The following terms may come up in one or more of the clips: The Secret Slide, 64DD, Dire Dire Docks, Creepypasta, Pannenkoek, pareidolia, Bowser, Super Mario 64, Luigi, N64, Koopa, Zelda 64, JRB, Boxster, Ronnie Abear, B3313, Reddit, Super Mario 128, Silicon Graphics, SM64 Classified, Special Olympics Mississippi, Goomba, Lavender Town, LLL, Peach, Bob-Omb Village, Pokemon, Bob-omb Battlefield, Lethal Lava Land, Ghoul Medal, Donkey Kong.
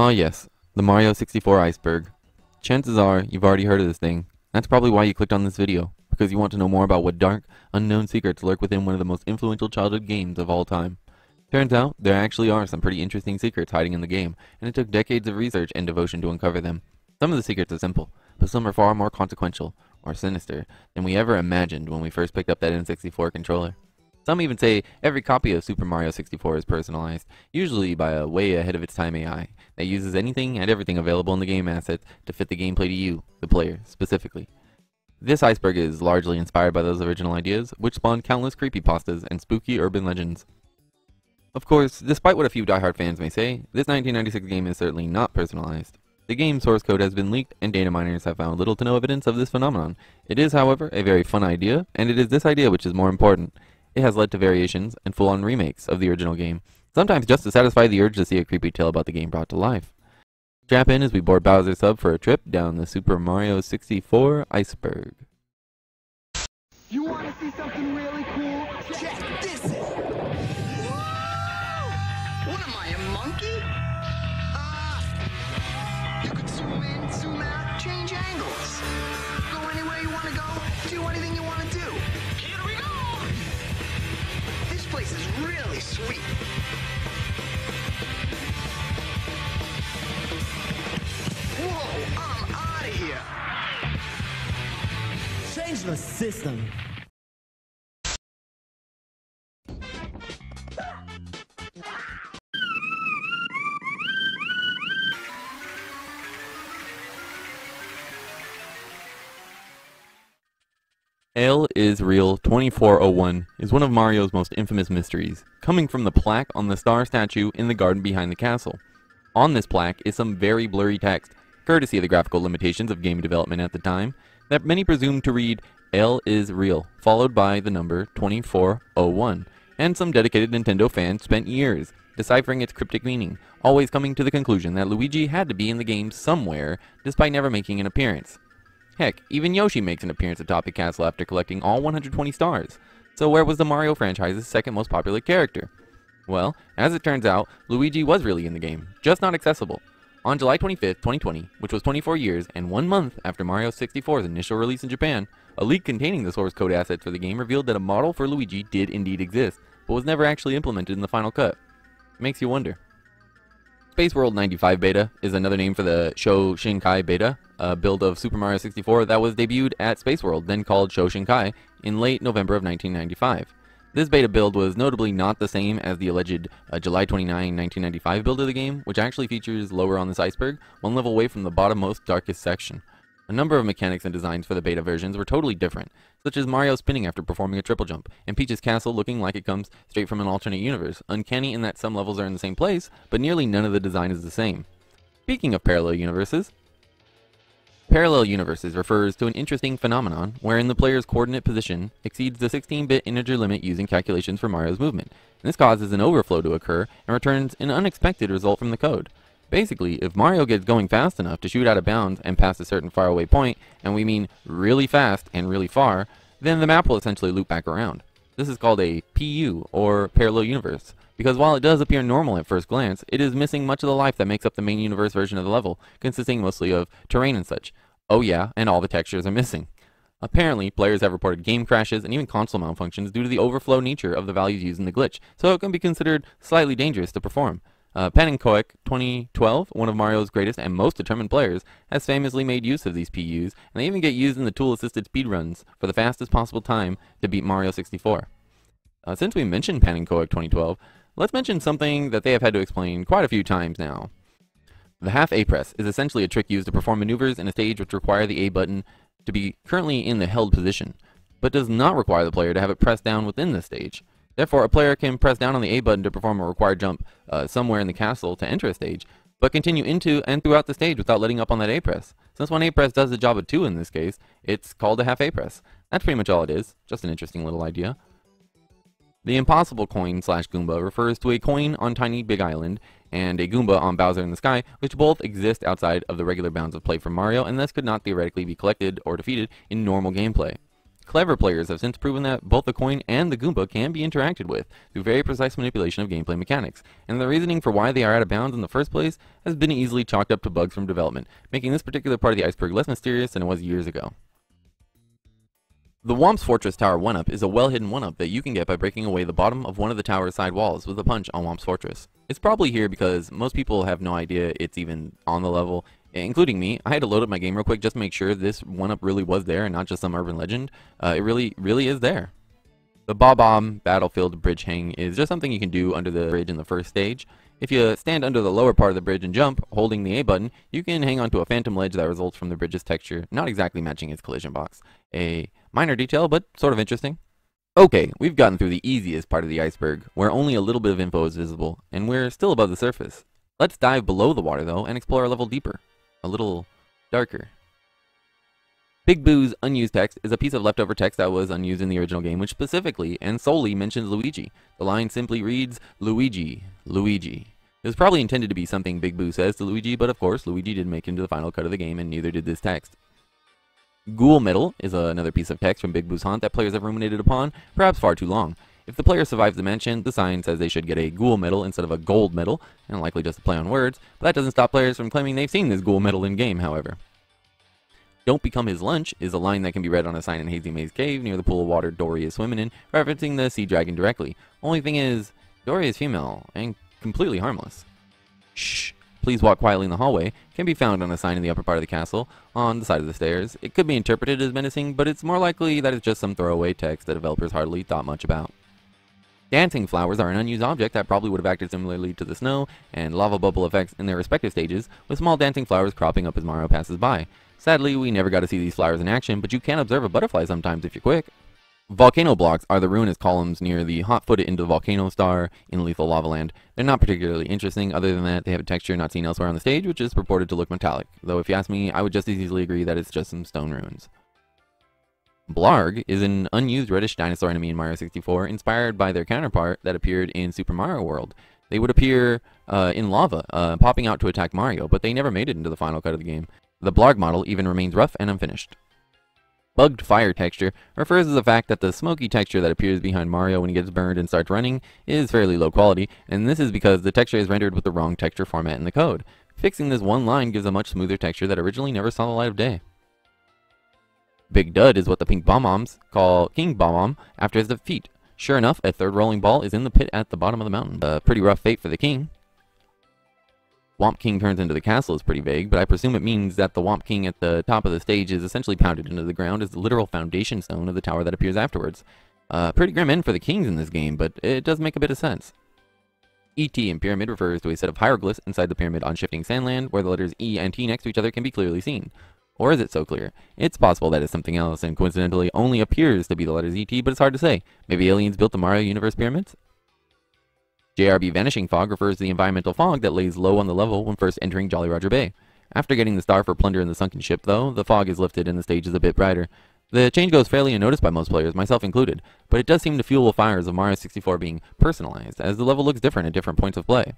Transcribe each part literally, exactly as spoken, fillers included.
Ah yes, the Mario sixty-four iceberg. Chances are, you've already heard of this thing. That's probably why you clicked on this video, because you want to know more about what dark, unknown secrets lurk within one of the most influential childhood games of all time. Turns out, there actually are some pretty interesting secrets hiding in the game, and it took decades of research and devotion to uncover them. Some of the secrets are simple, but some are far more consequential, or sinister, than we ever imagined when we first picked up that N sixty-four controller. Some even say every copy of Super Mario sixty-four is personalized, usually by a way ahead of its time A I, that uses anything and everything available in the game assets to fit the gameplay to you, the player, specifically. This iceberg is largely inspired by those original ideas, which spawned countless creepypastas and spooky urban legends. Of course, despite what a few diehard fans may say, this nineteen ninety-six game is certainly not personalized. The game's source code has been leaked, and data miners have found little to no evidence of this phenomenon. It is, however, a very fun idea, and it is this idea which is more important. It has led to variations and full-on remakes of the original game, sometimes just to satisfy the urge to see a creepy tale about the game brought to life. Strap in as we board Bowser's Sub for a trip down the Super Mario sixty-four iceberg. You want to see something really cool? Check this out! Whoa! What am I, a monkey? Ah! Uh, you can zoom in, zoom out, change angles. Go anywhere you want to go, do anything you want to do. Here we go! This place is really sweet. Whoa, I'm out of here. Change the system. Ale is Real twenty-four oh one is one of Mario's most infamous mysteries, coming from the plaque on the star statue in the garden behind the castle. On this plaque is some very blurry text, courtesy of the graphical limitations of game development at the time, that many presumed to read, Ale is Real, followed by the number twenty-four oh one, and some dedicated Nintendo fans spent years deciphering its cryptic meaning, always coming to the conclusion that Luigi had to be in the game somewhere, despite never making an appearance. Heck, even Yoshi makes an appearance atop the castle after collecting all one hundred twenty stars. So where was the Mario franchise's second most popular character? Well, as it turns out, Luigi was really in the game, just not accessible. On July twenty-fifth, twenty twenty, which was twenty-four years and one month after Mario sixty-four's initial release in Japan, a leak containing the source code assets for the game revealed that a model for Luigi did indeed exist, but was never actually implemented in the final cut. It makes you wonder. Space World ninety-five Beta is another name for the Shoshinkai Beta, a build of Super Mario sixty-four that was debuted at Space World, then called Shoshinkai, in late November of nineteen ninety-five. This beta build was notably not the same as the alleged uh, July twenty-ninth, nineteen ninety-five build of the game, which actually features lower on this iceberg, one level away from the bottommost darkest section. A number of mechanics and designs for the beta versions were totally different, such as Mario spinning after performing a triple jump, and Peach's Castle looking like it comes straight from an alternate universe, uncanny in that some levels are in the same place, but nearly none of the design is the same. Speaking of parallel universes, parallel universes refers to an interesting phenomenon wherein the player's coordinate position exceeds the sixteen-bit integer limit using calculations for Mario's movement, and this causes an overflow to occur and returns an unexpected result from the code. Basically, if Mario gets going fast enough to shoot out of bounds and past a certain faraway point, and we mean really fast and really far, then the map will essentially loop back around. This is called a P U, or parallel universe, because while it does appear normal at first glance, it is missing much of the life that makes up the main universe version of the level, consisting mostly of terrain and such. Oh yeah, and all the textures are missing. Apparently, players have reported game crashes and even console malfunctions due to the overflow nature of the values used in the glitch, so it can be considered slightly dangerous to perform. Uh, Pannenkoek twenty twelve, one of Mario's greatest and most determined players, has famously made use of these P Us, and they even get used in the tool-assisted speedruns for the fastest possible time to beat Mario sixty-four. Uh, since we mentioned Pannenkoek twenty twelve, let's mention something that they have had to explain quite a few times now. The half A press is essentially a trick used to perform maneuvers in a stage which require the A button to be currently in the held position, but does not require the player to have it pressed down within the stage. Therefore, a player can press down on the A button to perform a required jump uh, somewhere in the castle to enter a stage, but continue into and throughout the stage without letting up on that A press. Since one A press does the job of two in this case, it's called a half A press. That's pretty much all it is, just an interesting little idea. The Impossible Coin slash Goomba refers to a coin on Tiny Big Island and a Goomba on Bowser in the Sky, which both exist outside of the regular bounds of play for Mario and thus could not theoretically be collected or defeated in normal gameplay. Clever players have since proven that both the coin and the Goomba can be interacted with through very precise manipulation of gameplay mechanics, and the reasoning for why they are out of bounds in the first place has been easily chalked up to bugs from development, making this particular part of the iceberg less mysterious than it was years ago. The Whomp's Fortress Tower one up is a well-hidden one up that you can get by breaking away the bottom of one of the tower's side walls with a punch on Whomp's Fortress. It's probably here because most people have no idea it's even on the level, including me. I had to load up my game real quick just to make sure this one up really was there and not just some urban legend. Uh, it really, really is there. The Bob-omb Battlefield bridge hang is just something you can do under the bridge in the first stage. If you stand under the lower part of the bridge and jump, holding the A button, you can hang onto a phantom ledge that results from the bridge's texture, not exactly matching its collision box. A minor detail, but sort of interesting. Okay, we've gotten through the easiest part of the iceberg, where only a little bit of info is visible, and we're still above the surface. Let's dive below the water, though, and explore a level deeper. A little darker. Big Boo's unused text is a piece of leftover text that was unused in the original game, which specifically and solely mentions Luigi. The line simply reads, "Luigi, Luigi." It was probably intended to be something Big Boo says to Luigi, but of course, Luigi didn't make it into the final cut of the game, and neither did this text. Ghoul Medal is uh, another piece of text from Big Boo's Haunt that players have ruminated upon, perhaps far too long. If the player survives the mansion, the sign says they should get a Ghoul Medal instead of a Gold Medal, and likely just a play on words, but that doesn't stop players from claiming they've seen this Ghoul Medal in-game, however. "Don't become his lunch" is a line that can be read on a sign in Hazy Maze Cave near the pool of water Dory is swimming in, referencing the sea dragon directly. Only thing is, Dory is female, and completely harmless. "Shh, please walk quietly in the hallway" can be found on a sign in the upper part of the castle, on the side of the stairs. It could be interpreted as menacing, but it's more likely that it's just some throwaway text that developers hardly thought much about. Dancing flowers are an unused object that probably would have acted similarly to the snow and lava bubble effects in their respective stages, with small dancing flowers cropping up as Mario passes by. Sadly, we never got to see these flowers in action, but you can observe a butterfly sometimes if you're quick. Volcano blocks are the ruinous columns near the hot-footed into the volcano star in Lethal Lava Land. They're not particularly interesting, other than that they have a texture not seen elsewhere on the stage, which is purported to look metallic, though if you ask me, I would just as easily agree that it's just some stone ruins. Blarg is an unused reddish dinosaur enemy in Mario sixty-four, inspired by their counterpart that appeared in Super Mario World. They would appear uh, in lava, uh, popping out to attack Mario, but they never made it into the final cut of the game. The Blarg model even remains rough and unfinished. Bugged fire texture refers to the fact that the smoky texture that appears behind Mario when he gets burned and starts running is fairly low quality, and this is because the texture is rendered with the wrong texture format in the code. Fixing this one line gives a much smoother texture that originally never saw the light of day. Big Dud is what the pink Bob-ombs call King Bob-omb after his defeat. Sure enough, a third rolling ball is in the pit at the bottom of the mountain. A pretty rough fate for the king. Womp King turns into the castle is pretty vague, but I presume it means that the Womp King at the top of the stage is essentially pounded into the ground as the literal foundation stone of the tower that appears afterwards. Uh, pretty grim end for the kings in this game, but it does make a bit of sense. E T in Pyramid refers to a set of hieroglyphs inside the pyramid on shifting sandland, where the letters E and T next to each other can be clearly seen. Or is it so clear? It's possible that it's something else, and coincidentally only appears to be the letters E T, but it's hard to say. Maybe aliens built the Mario Universe pyramids? J R B Vanishing Fog refers to the environmental fog that lays low on the level when first entering Jolly Roger Bay. After getting the star for plunder in the sunken ship, though, the fog is lifted and the stage is a bit brighter. The change goes fairly unnoticed by most players, myself included, but it does seem to fuel the fires of Mario sixty-four being personalized, as the level looks different at different points of play.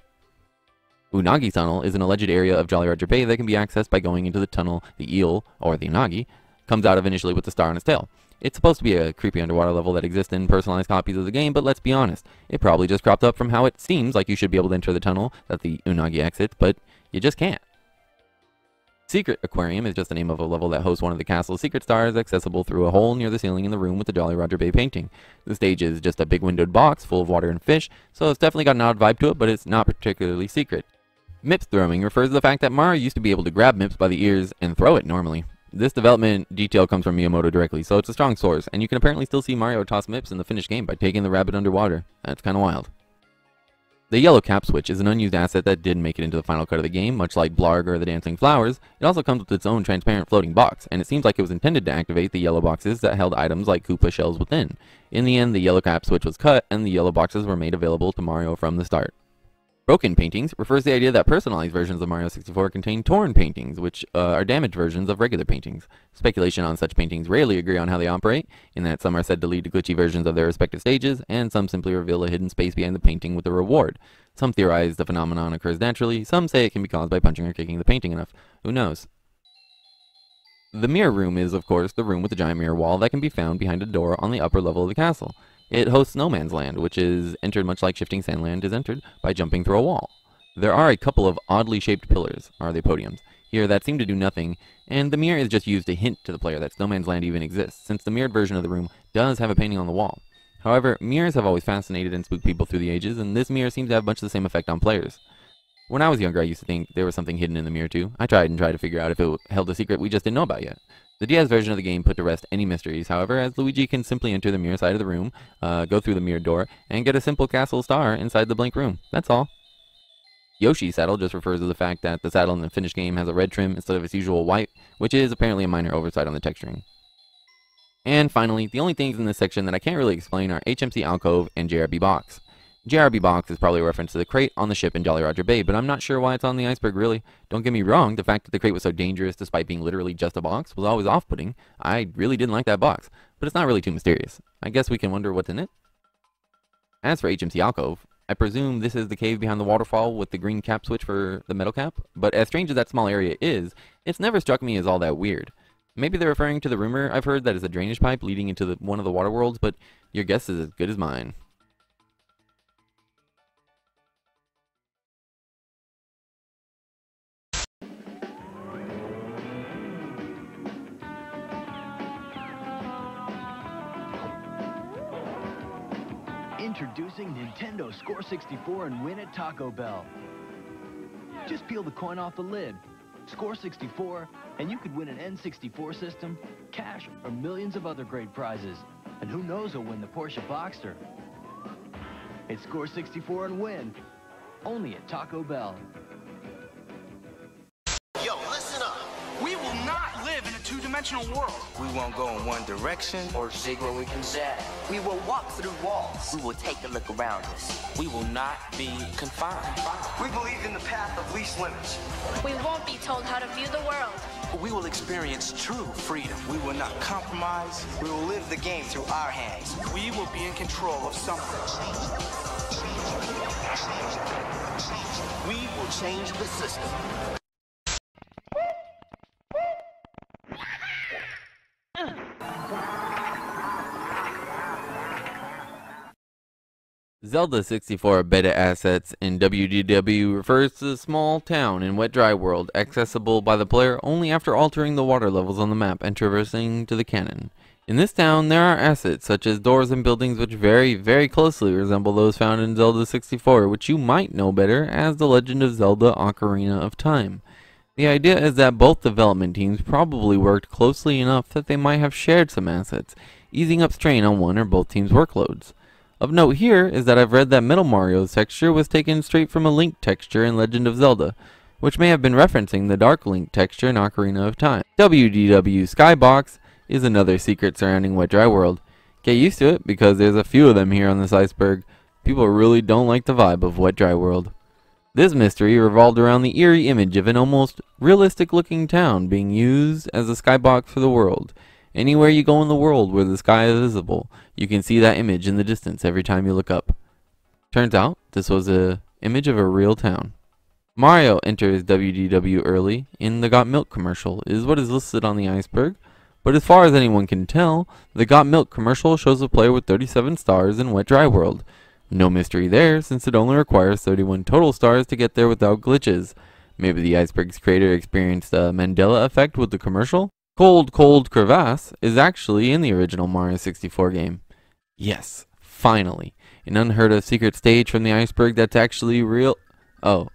Unagi Tunnel is an alleged area of Jolly Roger Bay that can be accessed by going into the tunnel the eel, or the Unagi, comes out of initially with the star on its tail. It's supposed to be a creepy underwater level that exists in personalized copies of the game, but let's be honest, it probably just cropped up from how it seems like you should be able to enter the tunnel that the Unagi exits, but you just can't. Secret Aquarium is just the name of a level that hosts one of the castle's secret stars accessible through a hole near the ceiling in the room with the Jolly Roger Bay painting. The stage is just a big windowed box full of water and fish, so it's definitely got an odd vibe to it, but it's not particularly secret. Mips throwing refers to the fact that Mario used to be able to grab Mips by the ears and throw it normally. This development detail comes from Miyamoto directly, so it's a strong source, and you can apparently still see Mario toss Mips in the finished game by taking the rabbit underwater. That's kinda wild. The yellow cap switch is an unused asset that didn't make it into the final cut of the game, much like Blarg or the dancing flowers. It also comes with its own transparent floating box, and it seems like it was intended to activate the yellow boxes that held items like Koopa shells within. In the end, the yellow cap switch was cut, and the yellow boxes were made available to Mario from the start. Broken paintings refers to the idea that personalized versions of Mario sixty-four contain torn paintings, which uh, are damaged versions of regular paintings. Speculation on such paintings rarely agree on how they operate, in that some are said to lead to glitchy versions of their respective stages, and some simply reveal a hidden space behind the painting with a reward. Some theorize the phenomenon occurs naturally, some say it can be caused by punching or kicking the painting enough. Who knows? The mirror room is, of course, the room with the giant mirror wall that can be found behind a door on the upper level of the castle. It hosts No Man's Land, which is entered much like Shifting Sandland is entered, by jumping through a wall. There are a couple of oddly shaped pillars, are they podiums, here that seem to do nothing, and the mirror is just used to hint to the player that No Man's Land even exists, since the mirrored version of the room does have a painting on the wall. However, mirrors have always fascinated and spooked people through the ages, and this mirror seems to have much the same effect on players. When I was younger, I used to think there was something hidden in the mirror too. I tried and tried to figure out if it held a secret we just didn't know about yet. The D S version of the game put to rest any mysteries, however, as Luigi can simply enter the mirror side of the room, uh, go through the mirror door, and get a simple castle star inside the blank room. That's all. Yoshi's saddle just refers to the fact that the saddle in the finished game has a red trim instead of its usual white, which is apparently a minor oversight on the texturing. And finally, the only things in this section that I can't really explain are H M C Alcove and J R B Box. J R B Box is probably a reference to the crate on the ship in Jolly Roger Bay, but I'm not sure why it's on the iceberg really. Don't get me wrong, the fact that the crate was so dangerous despite being literally just a box was always off-putting. I really didn't like that box, but it's not really too mysterious. I guess we can wonder what's in it. As for H M C Alcove, I presume this is the cave behind the waterfall with the green cap switch for the metal cap, but as strange as that small area is, it's never struck me as all that weird. Maybe they're referring to the rumor I've heard that it's a drainage pipe leading into the, one of the water worlds, but your guess is as good as mine. Introducing Nintendo Score sixty-four and win at Taco Bell. Just peel the coin off the lid, score sixty-four, and you could win an N sixty-four system, cash, or millions of other great prizes. And who knows who'll win the Porsche Boxster. It's Score sixty-four and win, only at Taco Bell. Yo, listen up. We will not live in a two-dimensional world. We won't go in one direction or zig where we can zag. We will walk through walls. We will take a look around us. We will not be confined. We believe in the path of least limits. We won't be told how to view the world. We will experience true freedom. We will not compromise. We will live the game through our hands. We will be in control of something. We will change the system. Zelda sixty-four Beta Assets in W D W refers to the small town in Wet Dry World accessible by the player only after altering the water levels on the map and traversing to the canon. In this town there are assets such as doors and buildings which very very closely resemble those found in Zelda sixty-four, which you might know better as The Legend of Zelda Ocarina of Time. The idea is that both development teams probably worked closely enough that they might have shared some assets, easing up strain on one or both teams' workloads. Of note here is that I've read that Metal Mario's texture was taken straight from a Link texture in Legend of Zelda, which may have been referencing the Dark Link texture in Ocarina of Time. W D W Skybox is another secret surrounding Wet Dry World. Get used to it because there's a few of them here on this iceberg. People really don't like the vibe of Wet Dry World. This mystery revolved around the eerie image of an almost realistic looking town being used as a skybox for the world. Anywhere you go in the world where the sky is visible, you can see that image in the distance every time you look up. Turns out, this was an image of a real town. Mario enters W D W early in the Got Milk commercial, is what is listed on the iceberg, but as far as anyone can tell, the Got Milk commercial shows a player with thirty-seven stars in Wet Dry World. No mystery there, since it only requires thirty-one total stars to get there without glitches. Maybe the iceberg's creator experienced a Mandela effect with the commercial? Cold Cold Crevasse is actually in the original Mario sixty-four game. Yes, finally. An unheard of secret stage from the iceberg that's actually real. Oh.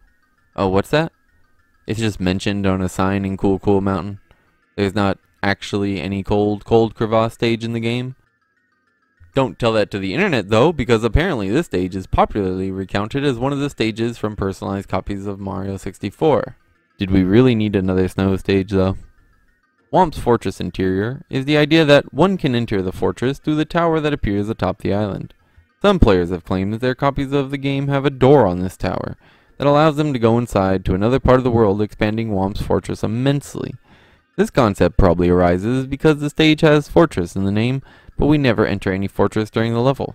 Oh, what's that? It's just mentioned on a sign in Cool Cool Mountain. There's not actually any Cold Cold Crevasse stage in the game. Don't tell that to the internet though, because apparently this stage is popularly recounted as one of the stages from personalized copies of Mario sixty-four. Did we really need another snow stage though? Whomp's Fortress interior is the idea that one can enter the fortress through the tower that appears atop the island. Some players have claimed that their copies of the game have a door on this tower that allows them to go inside to another part of the world, expanding Whomp's Fortress immensely. This concept probably arises because the stage has fortress in the name, but we never enter any fortress during the level.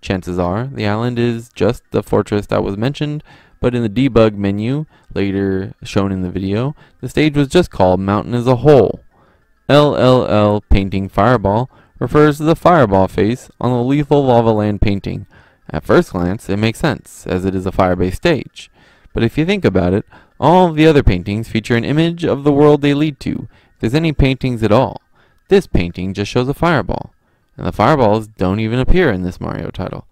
Chances are, the island is just the fortress that was mentioned, but in the debug menu, later shown in the video, the stage was just called Mountain as a Whole. L L L painting Fireball refers to the fireball face on the Lethal Lava Land painting. At first glance, it makes sense, as it is a fire-based stage. But if you think about it, all the other paintings feature an image of the world they lead to, if there's any paintings at all. This painting just shows a fireball, and the fireballs don't even appear in this Mario title.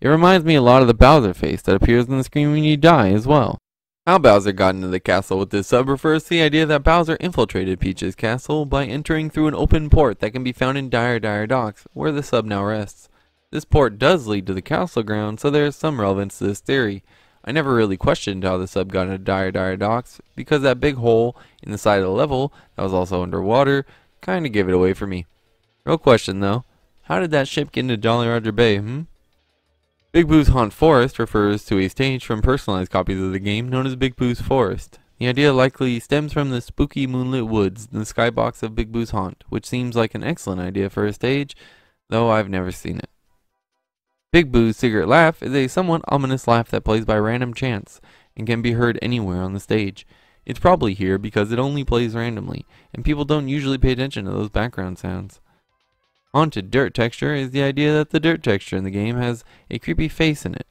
It reminds me a lot of the Bowser face that appears on the screen when you die as well. How Bowser got into the castle with this sub refers to the idea that Bowser infiltrated Peach's castle by entering through an open port that can be found in Dire Dire Docks, where the sub now rests. This port does lead to the castle ground, so there is some relevance to this theory. I never really questioned how the sub got into Dire Dire Docks, because that big hole in the side of the level that was also underwater kinda gave it away for me. Real question though, how did that ship get into Jolly Roger Bay, hmm? Big Boo's Haunt Forest refers to a stage from personalized copies of the game known as Big Boo's Forest. The idea likely stems from the spooky moonlit woods in the skybox of Big Boo's Haunt, which seems like an excellent idea for a stage, though I've never seen it. Big Boo's Secret Laugh is a somewhat ominous laugh that plays by random chance and can be heard anywhere on the stage. It's probably here because it only plays randomly, and people don't usually pay attention to those background sounds. Haunted dirt texture is the idea that the dirt texture in the game has a creepy face in it.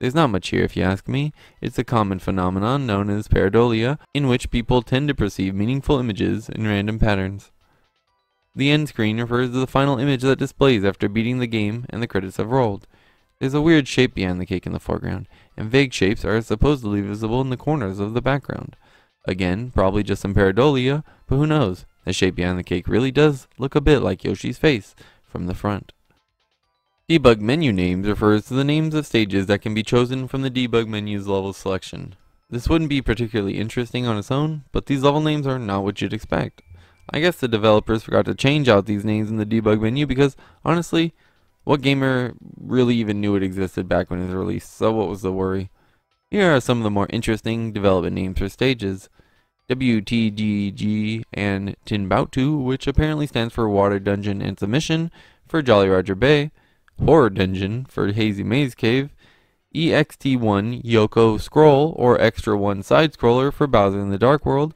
There's not much here if you ask me. It's a common phenomenon known as pareidolia, in which people tend to perceive meaningful images in random patterns. The end screen refers to the final image that displays after beating the game and the credits have rolled. There's a weird shape behind the cake in the foreground, and vague shapes are supposedly visible in the corners of the background. Again, probably just some pareidolia, but who knows? The shape behind the cake really does look a bit like Yoshi's face from the front. Debug menu names refers to the names of stages that can be chosen from the debug menu's level selection. This wouldn't be particularly interesting on its own, but these level names are not what you'd expect. I guess the developers forgot to change out these names in the debug menu because, honestly, what gamer really even knew it existed back when it was released, so what was the worry? Here are some of the more interesting development names for stages. W T G G and Timbuktu, which apparently stands for Water Dungeon and Submission for Jolly Roger Bay, Horror Dungeon for Hazy Maze Cave, E X T one Yoko Scroll or Extra one Side Scroller for Bowser in the Dark World,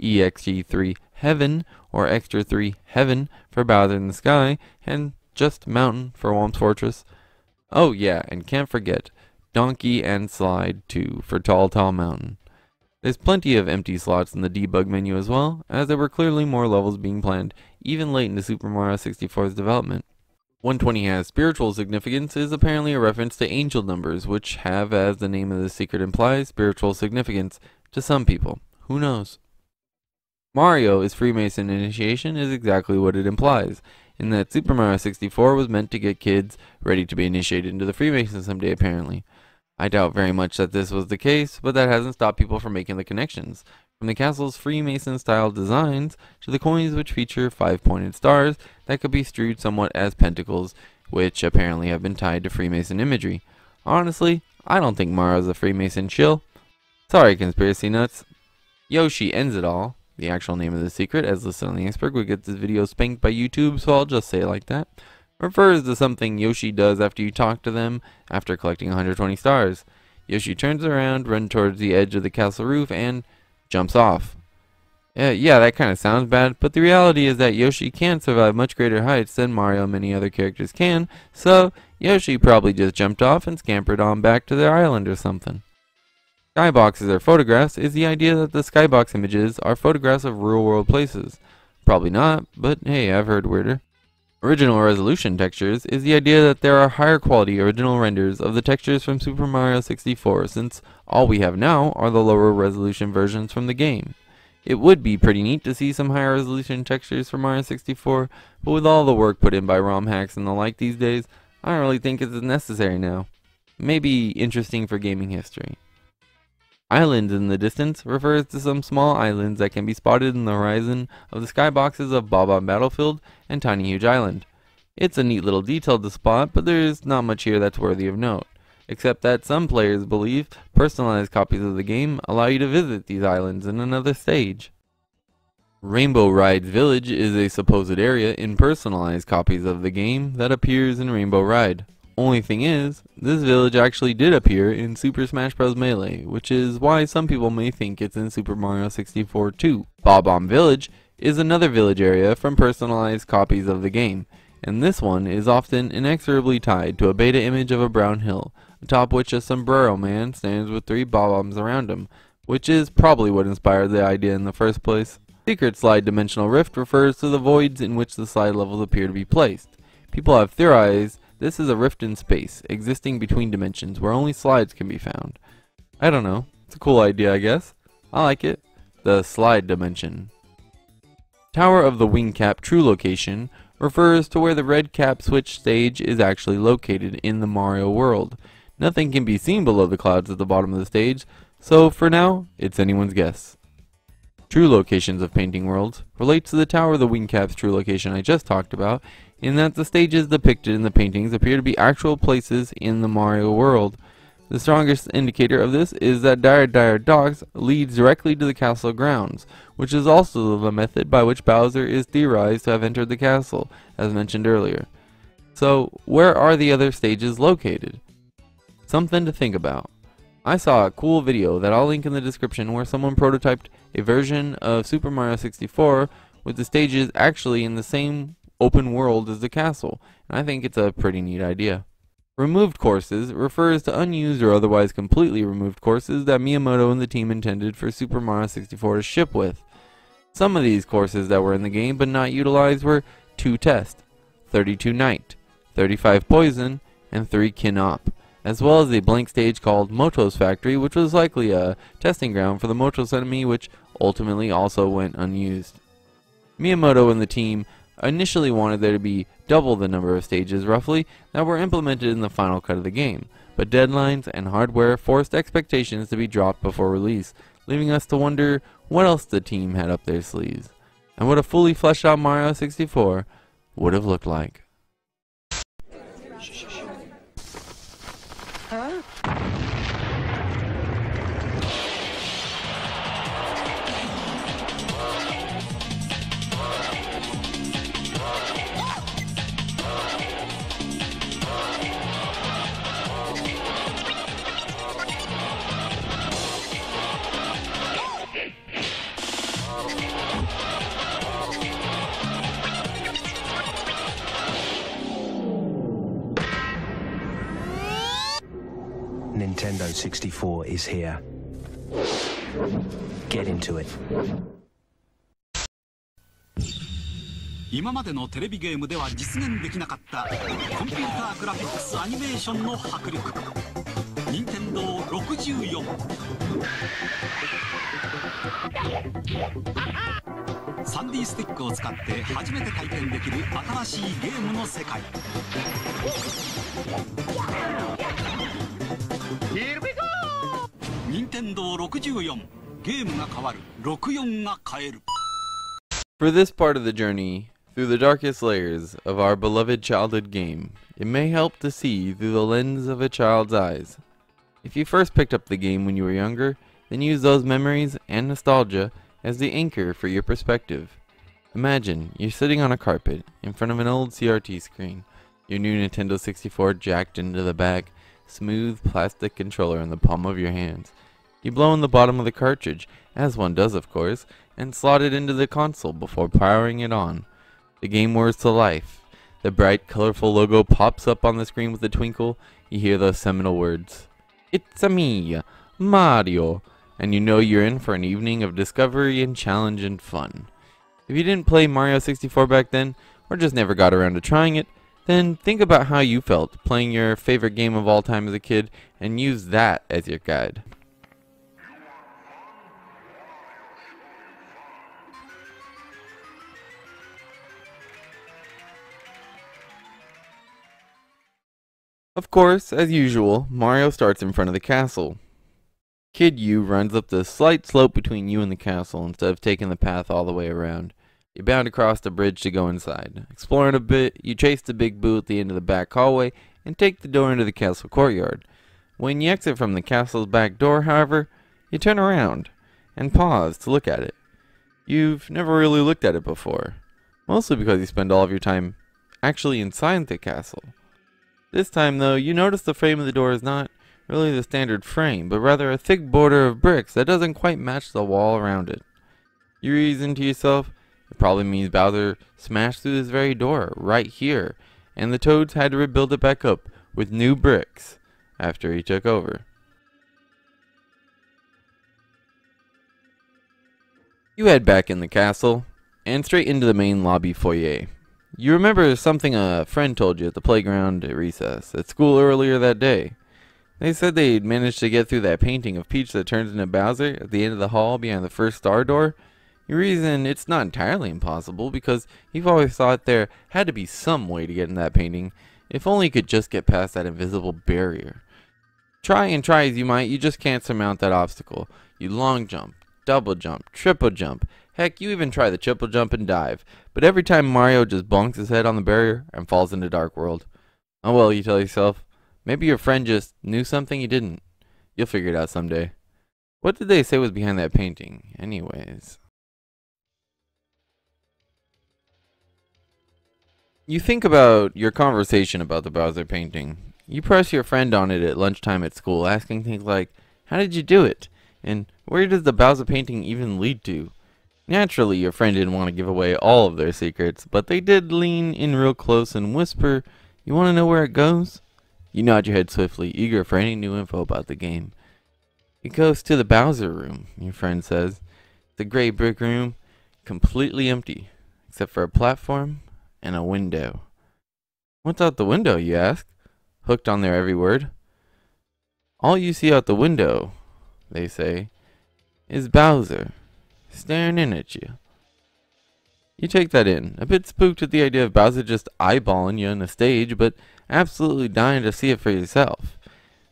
E X T three Heaven or Extra three Heaven for Bowser in the Sky, and Just Mountain for Whomp's Fortress. Oh yeah, and can't forget Donkey and Slide two for Tall Tall Mountain. There's plenty of empty slots in the debug menu as well, as there were clearly more levels being planned, even late into Super Mario sixty-four's development. one twenty has spiritual significance is apparently a reference to angel numbers, which have, as the name of the secret implies, spiritual significance to some people. Who knows? Mario is Freemason initiation is exactly what it implies, in that Super Mario sixty-four was meant to get kids ready to be initiated into the Freemasons someday apparently. I doubt very much that this was the case, but that hasn't stopped people from making the connections. From the castle's Freemason-style designs to the coins which feature five-pointed stars that could be strewed somewhat as pentacles, which apparently have been tied to Freemason imagery. Honestly, I don't think Mario's a Freemason shill. Sorry, conspiracy nuts. Yoshi ends it all. The actual name of the secret, as listed on the iceberg, would get this video spanked by YouTube, so I'll just say it like that. Refers to something Yoshi does after you talk to them after collecting one hundred twenty stars. Yoshi turns around, runs towards the edge of the castle roof, and jumps off. Uh, yeah, that kind of sounds bad, but the reality is that Yoshi can survive much greater heights than Mario and many other characters can, so Yoshi probably just jumped off and scampered on back to their island or something. Skyboxes or photographs is the idea that the skybox images are photographs of real-world places. Probably not, but hey, I've heard weirder. Original resolution textures is the idea that there are higher quality original renders of the textures from Super Mario sixty-four, since all we have now are the lower resolution versions from the game. It would be pretty neat to see some higher resolution textures for Mario sixty-four, but with all the work put in by ROM hacks and the like these days, I don't really think it's necessary now. Maybe interesting for gaming history. Islands in the distance refers to some small islands that can be spotted in the horizon of the skyboxes of Bob-omb Battlefield and Tiny Huge Island. It's a neat little detail to spot, but there's not much here that's worthy of note, except that some players believe personalized copies of the game allow you to visit these islands in another stage. Rainbow Rides Village is a supposed area in personalized copies of the game that appears in Rainbow Ride. Only thing is, this village actually did appear in Super Smash Bros. Melee, which is why some people may think it's in Super Mario sixty-four too. Bob-omb Village is another village area from personalized copies of the game, and this one is often inexorably tied to a beta image of a brown hill, atop which a sombrero man stands with three bob-ombs around him, which is probably what inspired the idea in the first place. Secret Slide Dimensional Rift refers to the voids in which the slide levels appear to be placed. People have theorized this is a rift in space, existing between dimensions, where only slides can be found. I don't know, it's a cool idea I guess. I like it. The Slide Dimension. Tower of the Wing Cap True Location refers to where the red cap switch stage is actually located in the Mario world. Nothing can be seen below the clouds at the bottom of the stage, so for now, it's anyone's guess. True Locations of Painting Worlds relates to the Tower of the Wing Cap's true location I just talked about, in that the stages depicted in the paintings appear to be actual places in the Mario world. The strongest indicator of this is that Dire Dire Docks leads directly to the castle grounds, which is also the method by which Bowser is theorized to have entered the castle, as mentioned earlier. So, where are the other stages located? Something to think about. I saw a cool video that I'll link in the description where someone prototyped a version of Super Mario sixty-four with the stages actually in the same open world as the castle, and I think it's a pretty neat idea. Removed courses refers to unused or otherwise completely removed courses that Miyamoto and the team intended for Super Mario sixty-four to ship with. Some of these courses that were in the game but not utilized were two Test, thirty-two Night, thirty-five Poison, and three Kin Op, as well as a blank stage called Moto's Factory, which was likely a testing ground for the Moto's enemy, which ultimately also went unused. Miyamoto and the team initially wanted there to be double the number of stages, roughly, that were implemented in the final cut of the game, but deadlines and hardware forced expectations to be dropped before release, leaving us to wonder what else the team had up their sleeves, and what a fully fleshed out Mario sixty-four would have looked like. Huh? Nintendo sixty-four is here. Get into it. 今までのテレビゲームでは実現できなかったコンピューターグラフィックスアニメーションの迫力。任天堂ろくじゅうよん。スリーディー スティックを使って初めて体験できる新しいゲームの世界。 Here we go! ニンテンドーろくじゅうよん ゲームが変わるろくじゅうよんが変える For this part of the journey, through the darkest layers of our beloved childhood game, it may help to see through the lens of a child's eyes. If you first picked up the game when you were younger, then use those memories and nostalgia as the anchor for your perspective. Imagine you're sitting on a carpet in front of an old C R T screen, your new Nintendo sixty-four jacked into the back, smooth plastic controller in the palm of your hands. You blow in the bottom of the cartridge, as one does of course, and slot it into the console before powering it on. The game whirs to life. The bright, colorful logo pops up on the screen with a twinkle. You hear those seminal words, "It's-a me, Mario," and you know you're in for an evening of discovery and challenge and fun. If you didn't play Mario sixty-four back then, or just never got around to trying it, then think about how you felt playing your favorite game of all time as a kid and use that as your guide. Of course, as usual, Mario starts in front of the castle. Kid you runs up the slight slope between you and the castle instead of taking the path all the way around. You bound across the bridge to go inside. Exploring a bit, you chase the Big Boo at the end of the back hallway and take the door into the castle courtyard. When you exit from the castle's back door, however, you turn around and pause to look at it. You've never really looked at it before, mostly because you spend all of your time actually inside the castle. This time though, you notice the frame of the door is not really the standard frame, but rather a thick border of bricks that doesn't quite match the wall around it. You reason to yourself, It probably means Bowser smashed through this very door right here, and the Toads had to rebuild it back up with new bricks after he took over. You head back in the castle and straight into the main lobby foyer. You remember something a friend told you at the playground at recess at school earlier that day. They said they'd managed to get through that painting of Peach that turns into Bowser at the end of the hall behind the first star door. You reason it's not entirely impossible because you've always thought there had to be some way to get in that painting, if only you could just get past that invisible barrier. Try and try as you might, you just can't surmount that obstacle. You long jump, double jump, triple jump, heck, you even try the triple jump and dive, but every time Mario just bonks his head on the barrier and falls into Dark World. Oh well, you tell yourself. Maybe your friend just knew something you didn't. You'll figure it out someday. What did they say was behind that painting, anyways? You think about your conversation about the Bowser painting. You press your friend on it at lunchtime at school, asking things like, how did you do it? And where does the Bowser painting even lead to? Naturally, your friend didn't want to give away all of their secrets, but they did lean in real close and whisper, you want to know where it goes? You nod your head swiftly, eager for any new info about the game. It goes to the Bowser room, your friend says. The gray brick room, completely empty, except for a platform and a window. What's out the window, you ask, hooked on their every word. All you see out the window, they say, is Bowser, staring in at you. You take that in, a bit spooked at the idea of Bowser just eyeballing you on a stage, but absolutely dying to see it for yourself.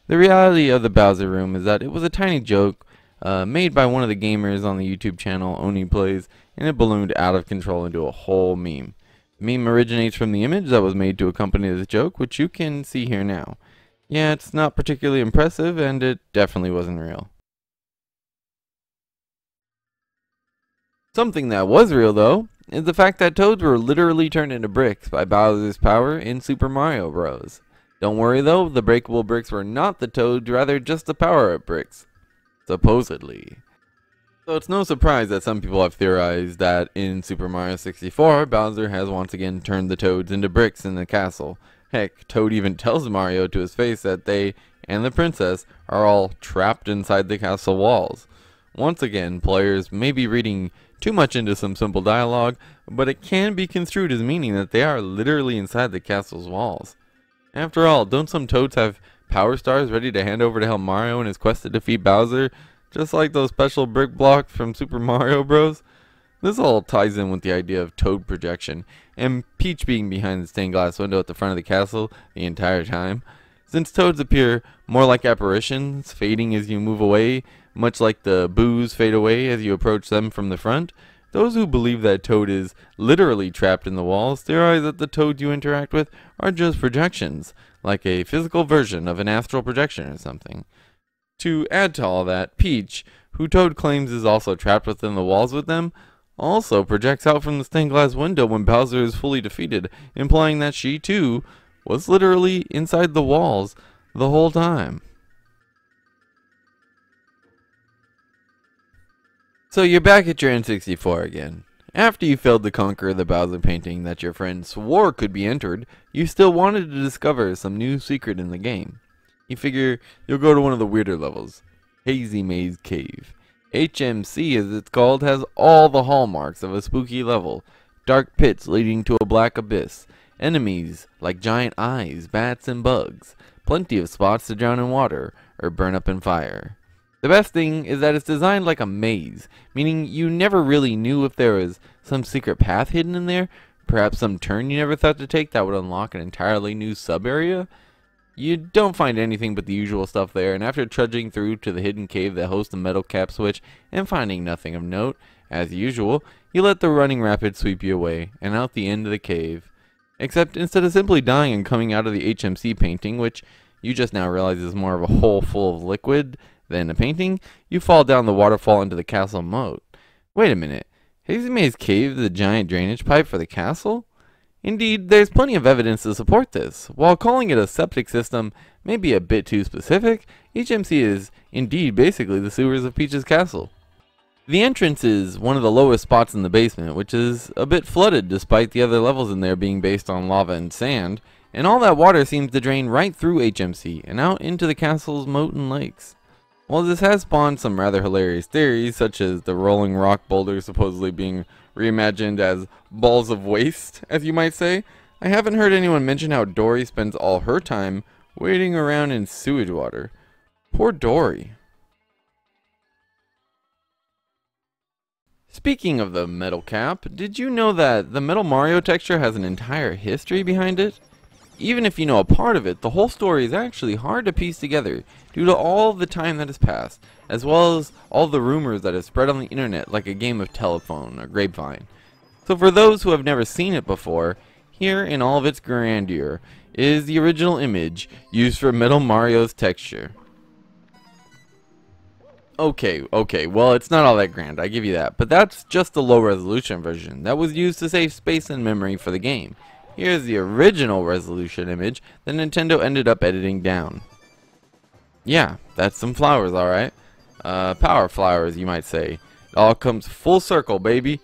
The reality of the Bowser room is that it was a tiny joke uh, made by one of the gamers on the YouTube channel Oni Plays, and it ballooned out of control into a whole meme. The meme originates from the image that was made to accompany this joke, which you can see here now. Yeah, it's not particularly impressive, and it definitely wasn't real. Something that was real, though, is the fact that Toads were literally turned into bricks by Bowser's power in Super Mario Bros. Don't worry though, the breakable bricks were not the Toads, rather just the power-up bricks. Supposedly. So it's no surprise that some people have theorized that in Super Mario sixty-four, Bowser has once again turned the Toads into bricks in the castle. Heck, Toad even tells Mario to his face that they and the princess are all trapped inside the castle walls. Once again, players may be reading too much into some simple dialogue, but it can be construed as meaning that they are literally inside the castle's walls. After all, don't some Toads have power stars ready to hand over to help Mario in his quest to defeat Bowser, just like those special brick blocks from Super Mario Bros? This all ties in with the idea of Toad projection, and Peach being behind the stained glass window at the front of the castle the entire time. Since Toads appear more like apparitions, fading as you move away, much like the boos fade away as you approach them from the front, those who believe that Toad is literally trapped in the walls theorize that the Toads you interact with are just projections, like a physical version of an astral projection or something. To add to all that, Peach, who Toad claims is also trapped within the walls with them, also projects out from the stained glass window when Bowser is fully defeated, implying that she, too, was literally inside the walls the whole time. So you're back at your N sixty-four again. After you failed to conquer the Bowser painting that your friend swore could be entered, you still wanted to discover some new secret in the game. You figure you'll go to one of the weirder levels, Hazy Maze Cave. H M C, as it's called, has all the hallmarks of a spooky level. Dark pits leading to a black abyss. Enemies like giant eyes, bats, and bugs. Plenty of spots to drown in water or burn up in fire. The best thing is that it's designed like a maze, meaning you never really knew if there was some secret path hidden in there, perhaps some turn you never thought to take that would unlock an entirely new sub-area. You don't find anything but the usual stuff there, and after trudging through to the hidden cave that hosts the metal cap switch and finding nothing of note, as usual, you let the running rapids sweep you away and out the end of the cave. Except instead of simply dying and coming out of the H M C painting, which you just now realize is more of a hole full of liquid than a painting, you fall down the waterfall into the castle moat. Wait a minute, Hazy Maze Cave is a giant drainage pipe for the castle? Indeed, there's plenty of evidence to support this. While calling it a septic system may be a bit too specific, H M C is indeed basically the sewers of Peach's Castle. The entrance is one of the lowest spots in the basement, which is a bit flooded despite the other levels in there being based on lava and sand, and all that water seems to drain right through H M C and out into the castle's moat and lakes. While this has spawned some rather hilarious theories, such as the rolling rock boulder supposedly being reimagined as balls of waste, as you might say, I haven't heard anyone mention how Dory spends all her time waiting around in sewage water. Poor Dory. Speaking of the metal cap, did you know that the Metal Mario texture has an entire history behind it? Even if you know a part of it, the whole story is actually hard to piece together due to all the time that has passed, as well as all the rumors that have spread on the internet like a game of telephone or grapevine. So for those who have never seen it before, here in all of its grandeur is the original image used for Metal Mario's texture. Okay, okay, well it's not all that grand, I give you that, but that's just the low resolution version that was used to save space and memory for the game. Here's the original resolution image that Nintendo ended up editing down. Yeah, that's some flowers, alright. Uh, power flowers, you might say. It all comes full circle, baby.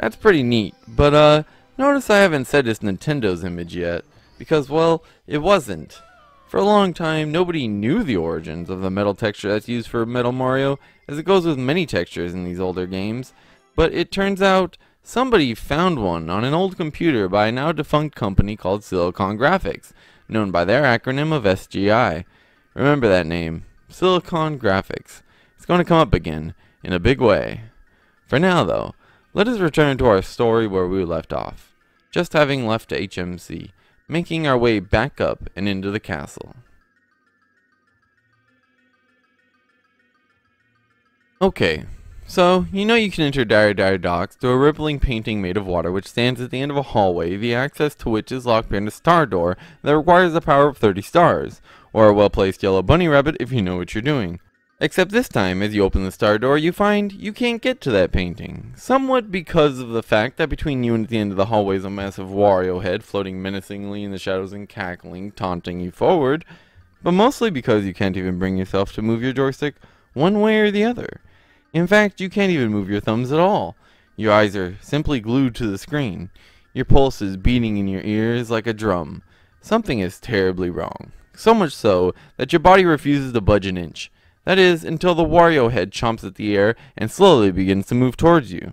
That's pretty neat, but uh, notice I haven't said it's Nintendo's image yet, because, well, it wasn't. For a long time, nobody knew the origins of the metal texture that's used for Metal Mario, as it goes with many textures in these older games, but it turns out somebody found one on an old computer by a now defunct company called Silicon Graphics, known by their acronym of S G I. Remember that name, Silicon Graphics. It's going to come up again, in a big way. For now though, let us return to our story where we left off, just having left H M C. Making our way back up and into the castle. Okay, so you know you can enter Dire Dire Docks through a rippling painting made of water which stands at the end of a hallway, the access to which is locked behind a star door that requires the power of thirty stars, or a well-placed yellow bunny rabbit if you know what you're doing. Except this time, as you open the star door, you find you can't get to that painting. Somewhat because of the fact that between you and at the end of the hallway is a massive Wario head floating menacingly in the shadows and cackling, taunting you forward, but mostly because you can't even bring yourself to move your joystick one way or the other. In fact, you can't even move your thumbs at all. Your eyes are simply glued to the screen. Your pulse is beating in your ears like a drum. Something is terribly wrong. So much so that your body refuses to budge an inch. That is, until the Wario head chomps at the air and slowly begins to move towards you.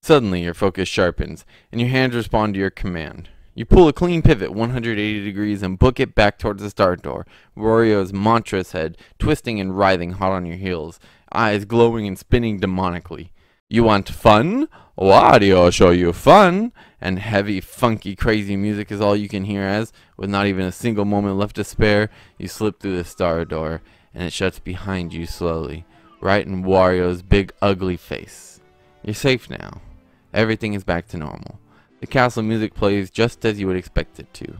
Suddenly, your focus sharpens, and your hands respond to your command. You pull a clean pivot one hundred eighty degrees and book it back towards the star door, Wario's monstrous head twisting and writhing hot on your heels, eyes glowing and spinning demonically. You want fun? Wario show you fun! And heavy, funky, crazy music is all you can hear as, with not even a single moment left to spare, you slip through the star door. And it shuts behind you slowly, right in Wario's big ugly face. You're safe now. Everything is back to normal. The castle music plays just as you would expect it to,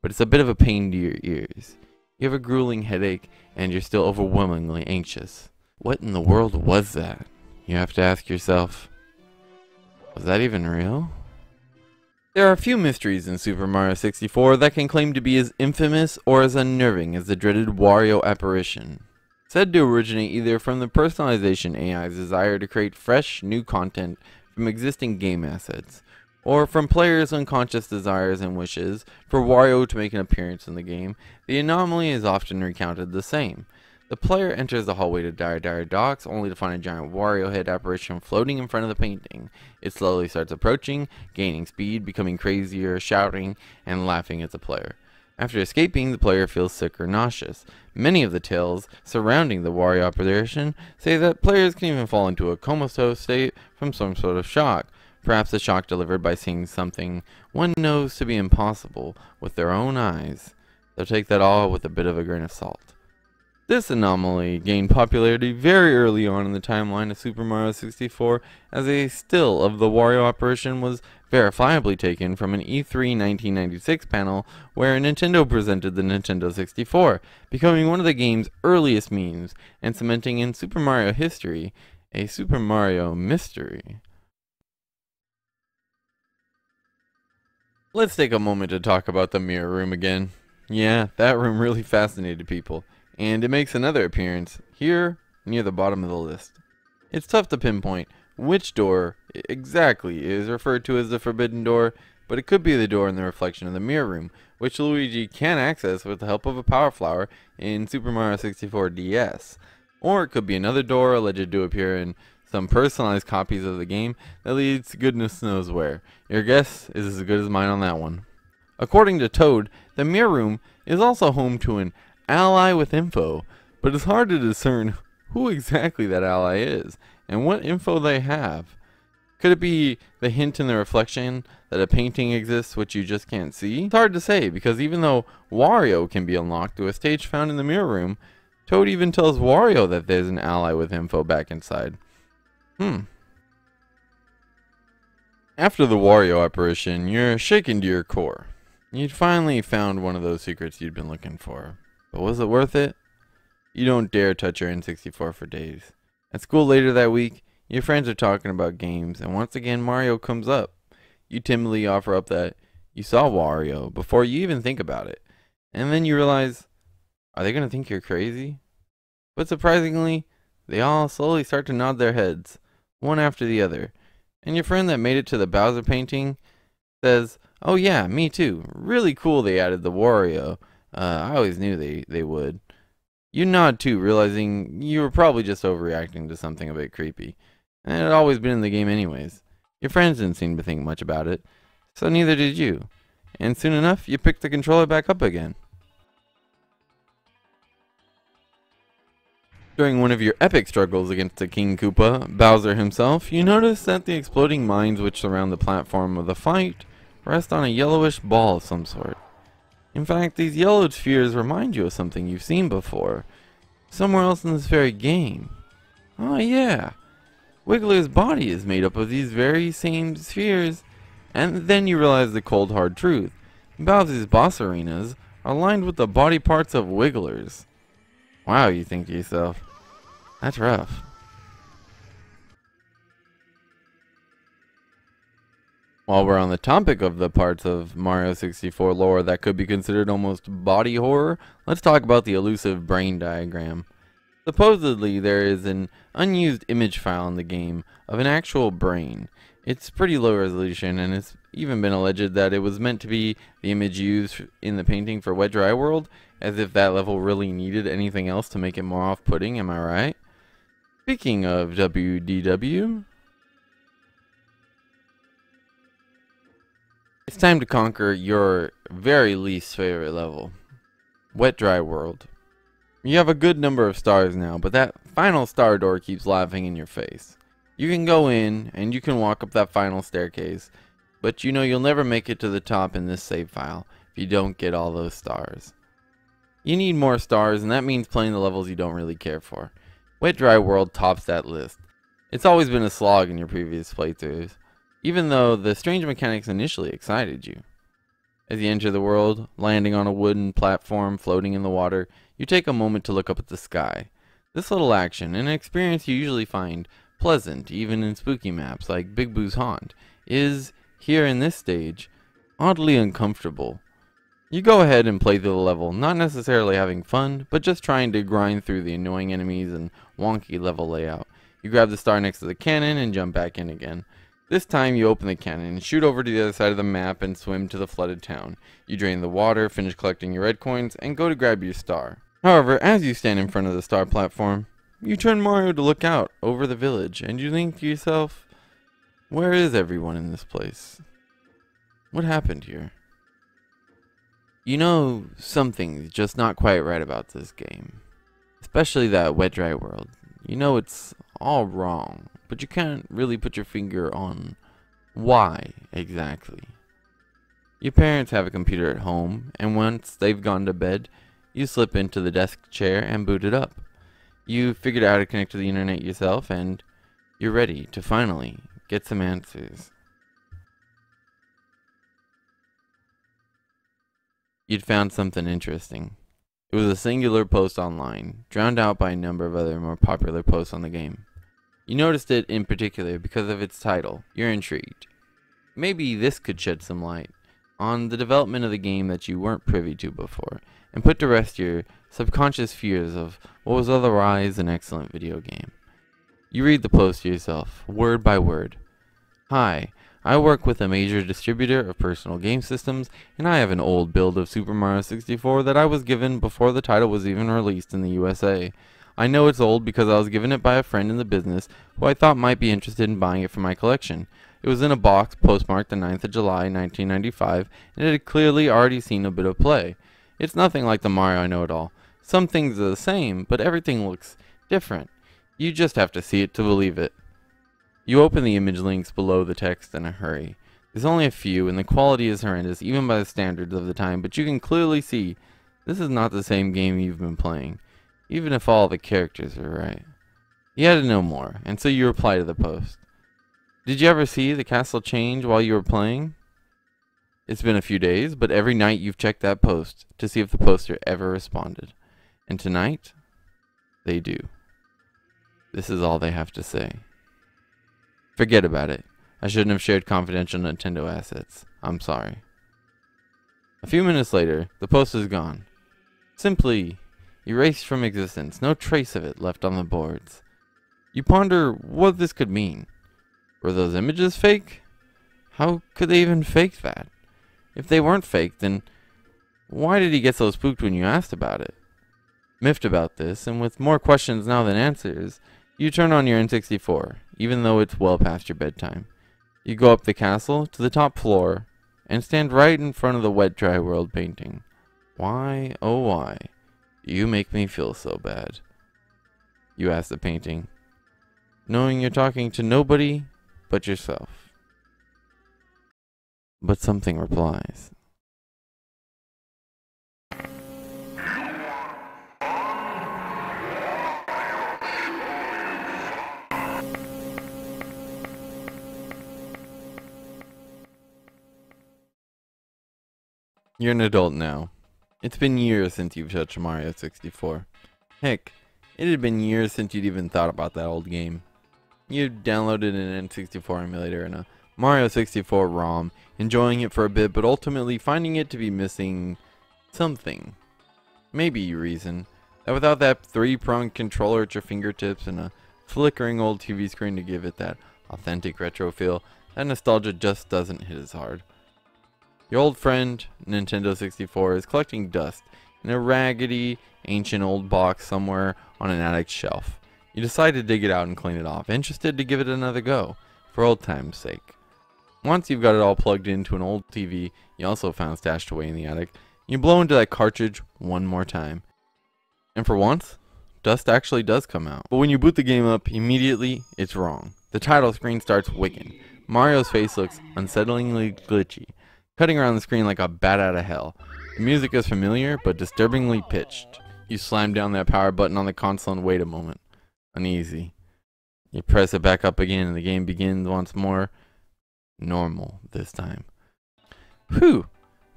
but it's a bit of a pain to your ears. You have a grueling headache, and you're still overwhelmingly anxious. What in the world was that? You have to ask yourself, was that even real? There are few mysteries in Super Mario sixty-four that can claim to be as infamous or as unnerving as the dreaded Wario apparition. Said to originate either from the personalization A I's desire to create fresh, new content from existing game assets, or from players' unconscious desires and wishes for Wario to make an appearance in the game, the anomaly is often recounted the same. The player enters the hallway to Dire Dire Docks, only to find a giant Wario head apparition floating in front of the painting. It slowly starts approaching, gaining speed, becoming crazier, shouting, and laughing at the player. After escaping, the player feels sick or nauseous. Many of the tales surrounding the Wario apparition say that players can even fall into a comatose state from some sort of shock, perhaps a shock delivered by seeing something one knows to be impossible with their own eyes. So take that all with a bit of a grain of salt. This anomaly gained popularity very early on in the timeline of Super Mario sixty-four, as a still of the Wario apparition was verifiably taken from an E three nineteen ninety-six panel where Nintendo presented the Nintendo sixty-four, becoming one of the game's earliest memes and cementing in Super Mario history a Super Mario mystery. Let's take a moment to talk about the mirror room again. Yeah, that room really fascinated people. And it makes another appearance, here, near the bottom of the list. It's tough to pinpoint which door exactly is referred to as the forbidden door, but it could be the door in the reflection of the mirror room, which Luigi can access with the help of a power flower in Super Mario sixty-four D S. Or it could be another door alleged to appear in some personalized copies of the game that leads goodness knows where. Your guess is as good as mine on that one. According to Toad, the mirror room is also home to an ally with info, but it's hard to discern who exactly that ally is and what info they have. Could it be the hint in the reflection that a painting exists which you just can't see? It's hard to say, because even though Wario can be unlocked through a stage found in the mirror room, Toad even tells Wario that there's an ally with info back inside. Hmm. After the Wario apparition, you're shaken to your core. You'd finally found one of those secrets you'd been looking for. But was it worth it? You don't dare touch your N sixty-four for days. At school later that week, your friends are talking about games, and once again Mario comes up. You timidly offer up that you saw Wario before you even think about it. And then you realize, are they going to think you're crazy? But surprisingly, they all slowly start to nod their heads, one after the other. And your friend that made it to the Bowser painting says, "Oh yeah, me too. Really cool they added the Wario. Uh, I always knew they, they would." You nod too, realizing you were probably just overreacting to something a bit creepy. And it had always been in the game anyways. Your friends didn't seem to think much about it, so neither did you. And soon enough, you picked the controller back up again. During one of your epic struggles against the King Koopa, Bowser himself, you notice that the exploding mines which surround the platform of the fight rest on a yellowish ball of some sort. In fact, these yellow spheres remind you of something you've seen before, somewhere else in this very game. Oh yeah, Wiggler's body is made up of these very same spheres, and then you realize the cold hard truth. Bowser's boss arenas are lined with the body parts of Wigglers. Wow, you think to yourself, that's rough. While we're on the topic of the parts of Mario sixty-four lore that could be considered almost body horror, let's talk about the elusive brain diagram. Supposedly, there is an unused image file in the game of an actual brain. It's pretty low resolution, and it's even been alleged that it was meant to be the image used in the painting for Wet Dry World, as if that level really needed anything else to make it more off-putting, am I right? Speaking of W D W, it's time to conquer your very least favorite level, Wet Dry World. You have a good number of stars now, but that final star door keeps laughing in your face. You can go in, and you can walk up that final staircase, but you know you'll never make it to the top in this save file if you don't get all those stars. You need more stars, and that means playing the levels you don't really care for. Wet Dry World tops that list. It's always been a slog in your previous playthroughs, even though the strange mechanics initially excited you. As you enter the world, landing on a wooden platform floating in the water, you take a moment to look up at the sky. This little action, an experience you usually find pleasant, even in spooky maps like Big Boo's Haunt, is, here in this stage, oddly uncomfortable. You go ahead and play through the level, not necessarily having fun, but just trying to grind through the annoying enemies and wonky level layout. You grab the star next to the cannon and jump back in again. This time you open the cannon, shoot over to the other side of the map, and swim to the flooded town. You drain the water, finish collecting your red coins, and go to grab your star. However, as you stand in front of the star platform, you turn Mario to look out over the village, and you think to yourself, where is everyone in this place? What happened here? You know, something's just not quite right about this game. Especially that Wet Dry World. You know it's all wrong, but you can't really put your finger on why exactly. Your parents have a computer at home, and once they've gone to bed, you slip into the desk chair and boot it up. You figured out how to connect to the internet yourself, and you're ready to finally get some answers. You'd found something interesting. It was a singular post online, drowned out by a number of other more popular posts on the game. You noticed it in particular because of its title. You're intrigued. Maybe this could shed some light on the development of the game that you weren't privy to before, and put to rest your subconscious fears of what was otherwise an excellent video game. You read the post yourself, word by word. Hi, I work with a major distributor of personal game systems, and I have an old build of Super Mario sixty-four that I was given before the title was even released in the U S A. I know it's old because I was given it by a friend in the business who I thought might be interested in buying it for my collection. It was in a box postmarked the ninth of July nineteen ninety-five, and it had clearly already seen a bit of play. It's nothing like the Mario I know at all. Some things are the same, but everything looks different. You just have to see it to believe it. You open the image links below the text in a hurry. There's only a few, and the quality is horrendous even by the standards of the time, but you can clearly see this is not the same game you've been playing. Even if all the characters are right. You had to know more, and so you reply to the post. Did you ever see the castle change while you were playing? It's been a few days, but every night you've checked that post to see if the poster ever responded. And tonight, they do. This is all they have to say. Forget about it. I shouldn't have shared confidential Nintendo assets. I'm sorry. A few minutes later, the post is gone. Simply erased from existence, no trace of it left on the boards. You ponder what this could mean. Were those images fake? How could they even fake that? If they weren't fake, then why did he get so spooked when you asked about it? Miffed about this, and with more questions now than answers, you turn on your N sixty-four, even though it's well past your bedtime. You go up the castle to the top floor and stand right in front of the Wet Dry World painting. Why, oh why? You make me feel so bad. You ask the painting, knowing you're talking to nobody but yourself. But something replies. You're an adult now. It's been years since you've touched Mario sixty-four. Heck, it had been years since you'd even thought about that old game. You'd downloaded an N sixty-four emulator and a Mario sixty-four ROM, enjoying it for a bit, but ultimately finding it to be missing something. Maybe you reason that without that three-pronged controller at your fingertips and a flickering old T V screen to give it that authentic retro feel, that nostalgia just doesn't hit as hard. Your old friend, Nintendo sixty-four, is collecting dust in a raggedy, ancient old box somewhere on an attic shelf. You decide to dig it out and clean it off, interested to give it another go, for old time's sake. Once you've got it all plugged into an old T V you also found stashed away in the attic, you blow into that cartridge one more time. And for once, dust actually does come out. But when you boot the game up, immediately, it's wrong. The title screen starts wiggling. Mario's face looks unsettlingly glitchy, cutting around the screen like a bat out of hell. The music is familiar, but disturbingly pitched. You slam down that power button on the console and wait a moment. Uneasy. You press it back up again and the game begins once more. Normal, this time. Whew!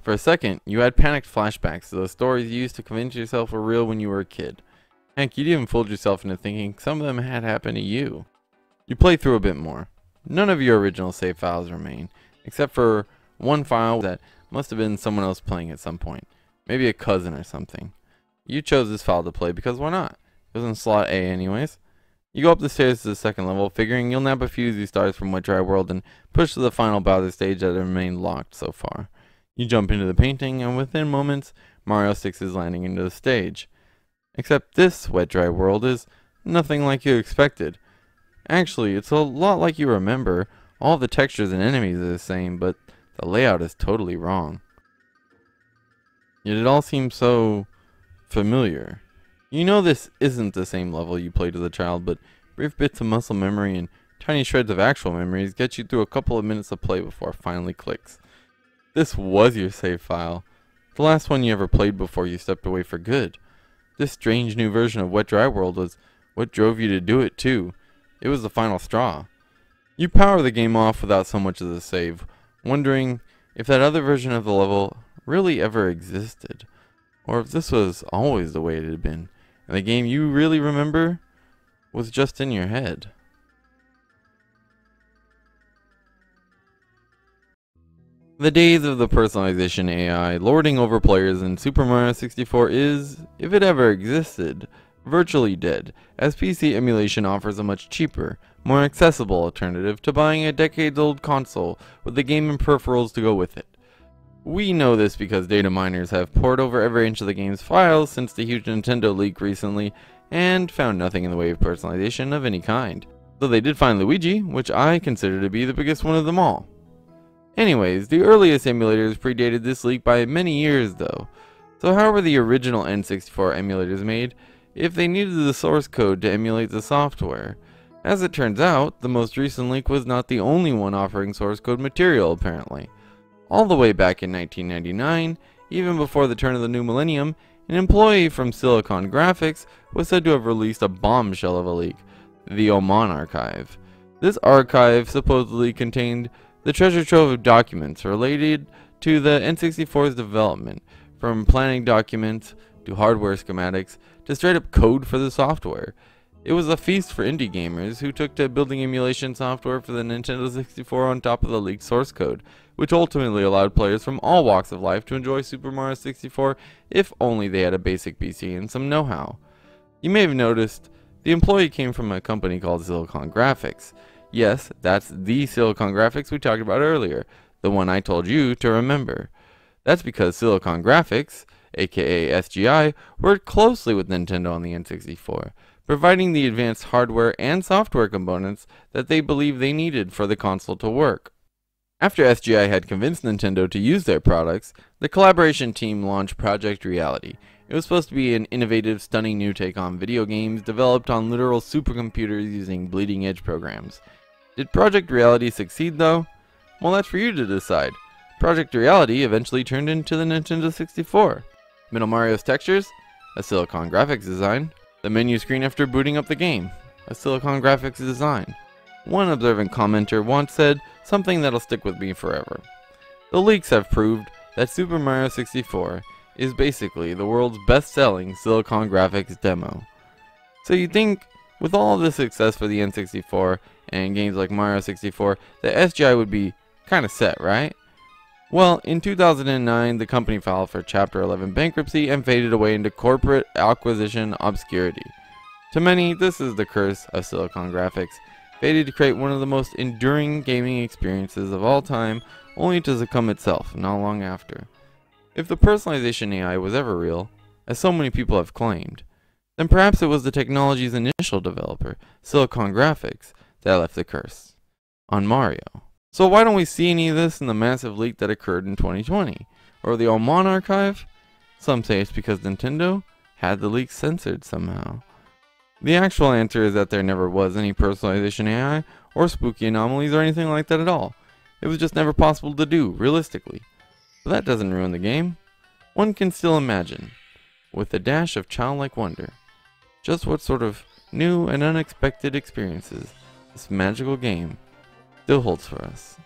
For a second, you had panicked flashbacks to those stories you used to convince yourself were real when you were a kid. Heck, you'd even fooled yourself into thinking some of them had happened to you. You play through a bit more. None of your original save files remain, except for one file that must have been someone else playing at some point. Maybe a cousin or something. You chose this file to play because why not? It was in slot A anyways. You go up the stairs to the second level, figuring you'll nab a few of these stars from Wet Dry World and push to the final Bowser stage that had remained locked so far. You jump into the painting, and within moments, Mario sticks his landing into the stage. Except this Wet Dry World is nothing like you expected. Actually, it's a lot like you remember. All the textures and enemies are the same, but the layout is totally wrong. Yet it all seems so familiar. You know this isn't the same level you played as a child, but brief bits of muscle memory and tiny shreds of actual memories get you through a couple of minutes of play before it finally clicks. This was your save file. The last one you ever played before you stepped away for good. This strange new version of Wet Dry World was what drove you to do it too. It was the final straw. You power the game off without so much as a save, wondering if that other version of the level really ever existed, or if this was always the way it had been, and the game you really remember was just in your head. The days of the personalization A I lording over players in Super Mario sixty-four is, if it ever existed, virtually dead, as P C emulation offers a much cheaper, more accessible alternative to buying a decades-old console with the game and peripherals to go with it. We know this because data miners have poured over every inch of the game's files since the huge Nintendo leak recently, and found nothing in the way of personalization of any kind. Though they did find Luigi, which I consider to be the biggest one of them all. Anyways, the earliest emulators predated this leak by many years though, so how were the original N sixty-four emulators made if they needed the source code to emulate the software? As it turns out, the most recent leak was not the only one offering source code material apparently. All the way back in nineteen ninety-nine, even before the turn of the new millennium, an employee from Silicon Graphics was said to have released a bombshell of a leak, the Oman Archive. This archive supposedly contained the treasure trove of documents related to the N sixty-four's development, from planning documents to hardware schematics to straight up code for the software. It was a feast for indie gamers who took to building emulation software for the Nintendo sixty-four on top of the leaked source code, which ultimately allowed players from all walks of life to enjoy Super Mario sixty-four if only they had a basic P C and some know-how. You may have noticed, the employee came from a company called Silicon Graphics. Yes, that's the Silicon Graphics we talked about earlier, the one I told you to remember. That's because Silicon Graphics, aka S G I, worked closely with Nintendo on the N sixty-four, providing the advanced hardware and software components that they believed they needed for the console to work. After S G I had convinced Nintendo to use their products, the collaboration team launched Project Reality. It was supposed to be an innovative, stunning new take on video games developed on literal supercomputers using bleeding-edge programs. Did Project Reality succeed though? Well, that's for you to decide. Project Reality eventually turned into the Nintendo sixty-four. Middle Mario's textures? A Silicon Graphics design. The menu screen after booting up the game? A Silicon Graphics design. One observant commenter once said something that'll stick with me forever. The leaks have proved that Super Mario sixty-four is basically the world's best-selling Silicon Graphics demo. So you'd think, with all the success for the N sixty-four and games like Mario sixty-four, that S G I would be kinda set, right? Well, in two thousand nine, the company filed for Chapter eleven bankruptcy and faded away into corporate acquisition obscurity. To many, this is the curse of Silicon Graphics, fated to create one of the most enduring gaming experiences of all time, only to succumb itself not long after. If the personalization A I was ever real, as so many people have claimed, then perhaps it was the technology's initial developer, Silicon Graphics, that left the curse on Mario. So why don't we see any of this in the massive leak that occurred in twenty twenty? Or the Oman Archive? Some say it's because Nintendo had the leak censored somehow. The actual answer is that there never was any personalization A I or spooky anomalies or anything like that at all. It was just never possible to do, realistically. But that doesn't ruin the game. One can still imagine, with a dash of childlike wonder, just what sort of new and unexpected experiences this magical game still holds for us.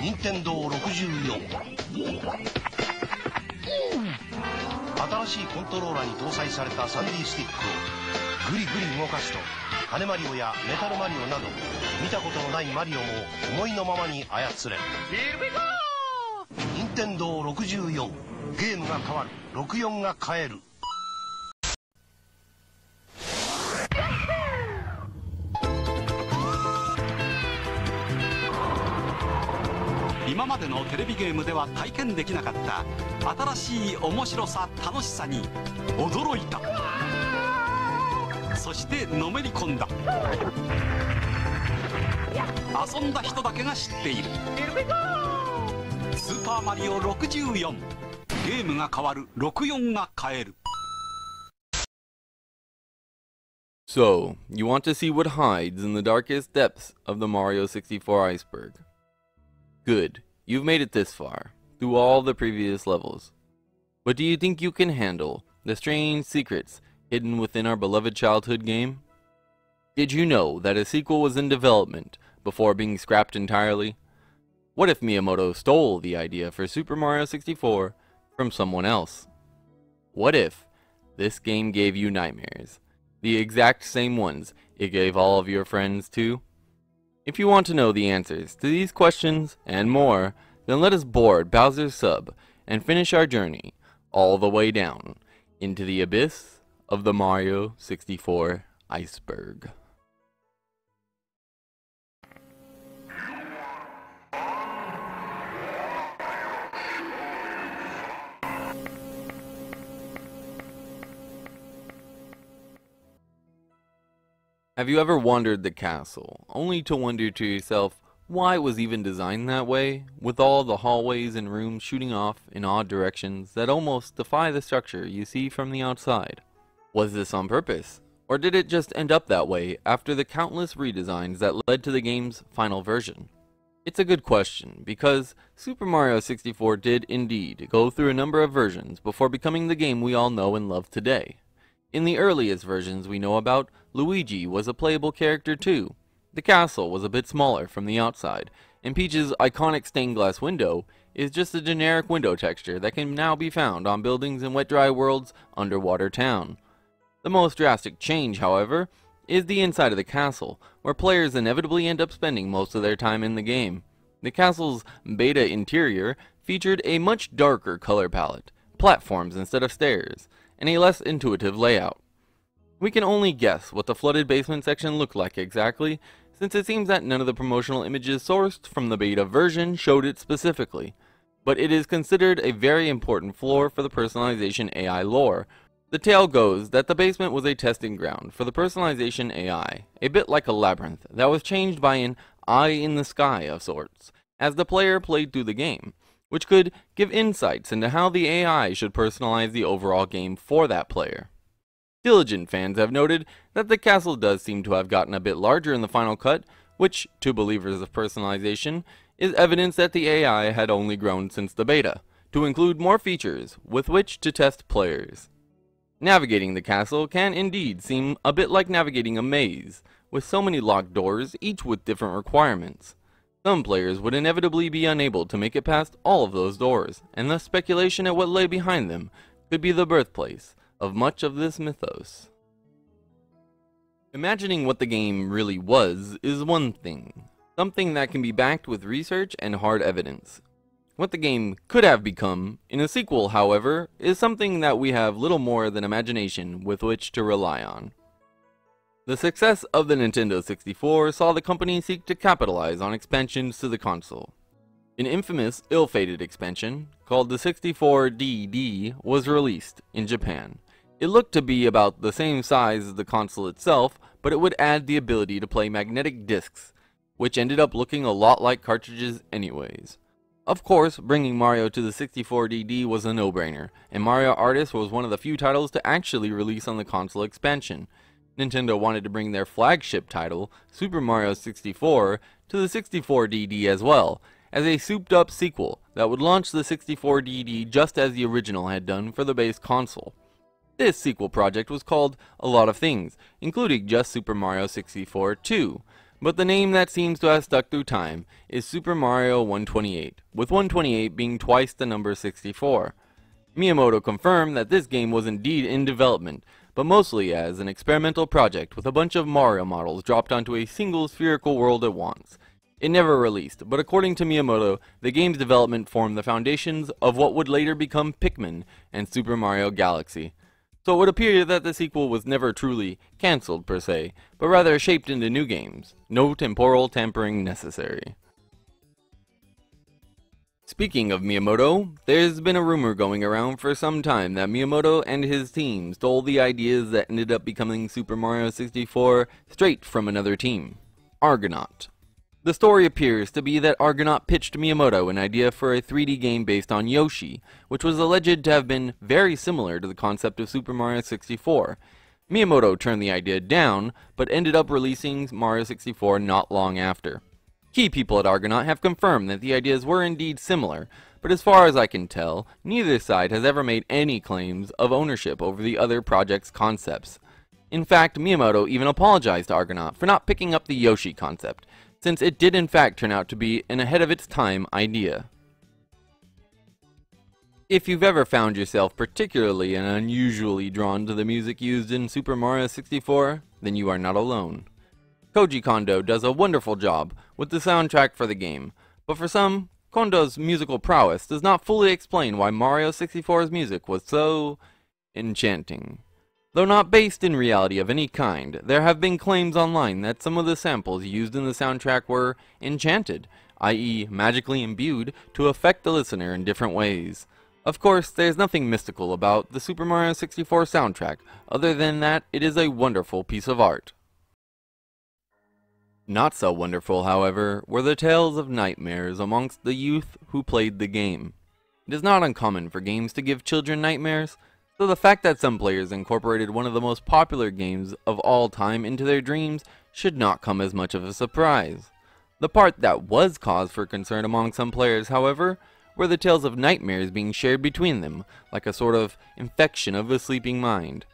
Nintendo sixty-four 新しい面白さ楽しさに驚いたそしてのめり込んだ遊んだ人だけが知っているスーパーマリオろくじゅうよんゲームが変わるろくじゅうよんが変える So, you want to see what hides in the darkest depths of the Mario sixty-four iceberg. Good, you've made it this far. Through all the previous levels. But do you think you can handle the strange secrets hidden within our beloved childhood game? Did you know that a sequel was in development before being scrapped entirely? What if Miyamoto stole the idea for Super Mario sixty-four from someone else? What if this game gave you nightmares, the exact same ones it gave all of your friends too? If you want to know the answers to these questions and more, then let us board Bowser's sub and finish our journey all the way down into the abyss of the Mario sixty-four iceberg. Have you ever wondered the castle, only to wonder to yourself why it was even designed that way, with all the hallways and rooms shooting off in odd directions that almost defy the structure you see from the outside? Was this on purpose, or did it just end up that way after the countless redesigns that led to the game's final version? It's a good question, because Super Mario sixty-four did indeed go through a number of versions before becoming the game we all know and love today. In the earliest versions we know about, Luigi was a playable character too. The castle was a bit smaller from the outside, and Peach's iconic stained glass window is just a generic window texture that can now be found on buildings in Wet Dry World's underwater town. The most drastic change, however, is the inside of the castle, where players inevitably end up spending most of their time in the game. The castle's beta interior featured a much darker color palette, platforms instead of stairs, and a less intuitive layout. We can only guess what the flooded basement section looked like exactly, since it seems that none of the promotional images sourced from the beta version showed it specifically, but it is considered a very important floor for the personalization A I lore. The tale goes that the basement was a testing ground for the personalization A I, a bit like a labyrinth that was changed by an eye in the sky of sorts, as the player played through the game, which could give insights into how the A I should personalize the overall game for that player. Diligent fans have noted that the castle does seem to have gotten a bit larger in the final cut, which, to believers of personalization, is evidence that the A I had only grown since the beta, to include more features with which to test players. Navigating the castle can indeed seem a bit like navigating a maze, with so many locked doors, each with different requirements. Some players would inevitably be unable to make it past all of those doors, and thus speculation at what lay behind them could be the birthplace of much of this mythos. Imagining what the game really was is one thing, something that can be backed with research and hard evidence. What the game could have become in a sequel, however, is something that we have little more than imagination with which to rely on. The success of the Nintendo sixty-four saw the company seek to capitalize on expansions to the console. An infamous, ill-fated expansion, called the sixty-four D D, was released in Japan. It looked to be about the same size as the console itself, but it would add the ability to play magnetic discs, which ended up looking a lot like cartridges anyways. Of course, bringing Mario to the sixty-four D D was a no-brainer, and Mario Artists was one of the few titles to actually release on the console expansion. Nintendo wanted to bring their flagship title, Super Mario sixty-four, to the sixty-four D D as well, as a souped-up sequel that would launch the sixty-four D D just as the original had done for the base console. This sequel project was called a lot of things, including just Super Mario sixty-four two, but the name that seems to have stuck through time is Super Mario one twenty-eight, with one twenty-eight being twice the number sixty-four. Miyamoto confirmed that this game was indeed in development, but mostly as an experimental project with a bunch of Mario models dropped onto a single spherical world at once. It never released, but according to Miyamoto, the game's development formed the foundations of what would later become Pikmin and Super Mario Galaxy. So it would appear that the sequel was never truly cancelled per se, but rather shaped into new games. No temporal tampering necessary. Speaking of Miyamoto, there's been a rumor going around for some time that Miyamoto and his team stole the ideas that ended up becoming Super Mario sixty-four straight from another team, Argonaut. The story appears to be that Argonaut pitched Miyamoto an idea for a three D game based on Yoshi, which was alleged to have been very similar to the concept of Super Mario sixty-four. Miyamoto turned the idea down, but ended up releasing Mario sixty-four not long after. Key people at Argonaut have confirmed that the ideas were indeed similar, but as far as I can tell, neither side has ever made any claims of ownership over the other project's concepts. In fact, Miyamoto even apologized to Argonaut for not picking up the Yoshi concept, since it did in fact turn out to be an ahead of its time idea. If you've ever found yourself particularly and unusually drawn to the music used in Super Mario sixty-four, then you are not alone. Koji Kondo does a wonderful job with the soundtrack for the game, but for some, Kondo's musical prowess does not fully explain why Mario sixty-four's music was so enchanting. Though not based in reality of any kind, there have been claims online that some of the samples used in the soundtrack were enchanted, that is magically imbued, to affect the listener in different ways. Of course, there's nothing mystical about the Super Mario sixty-four soundtrack, other than that it is a wonderful piece of art. Not so wonderful, however, were the tales of nightmares amongst the youth who played the game. It is not uncommon for games to give children nightmares, so the fact that some players incorporated one of the most popular games of all time into their dreams should not come as much of a surprise. The part that was cause for concern among some players, however, were the tales of nightmares being shared between them, like a sort of infection of the sleeping mind.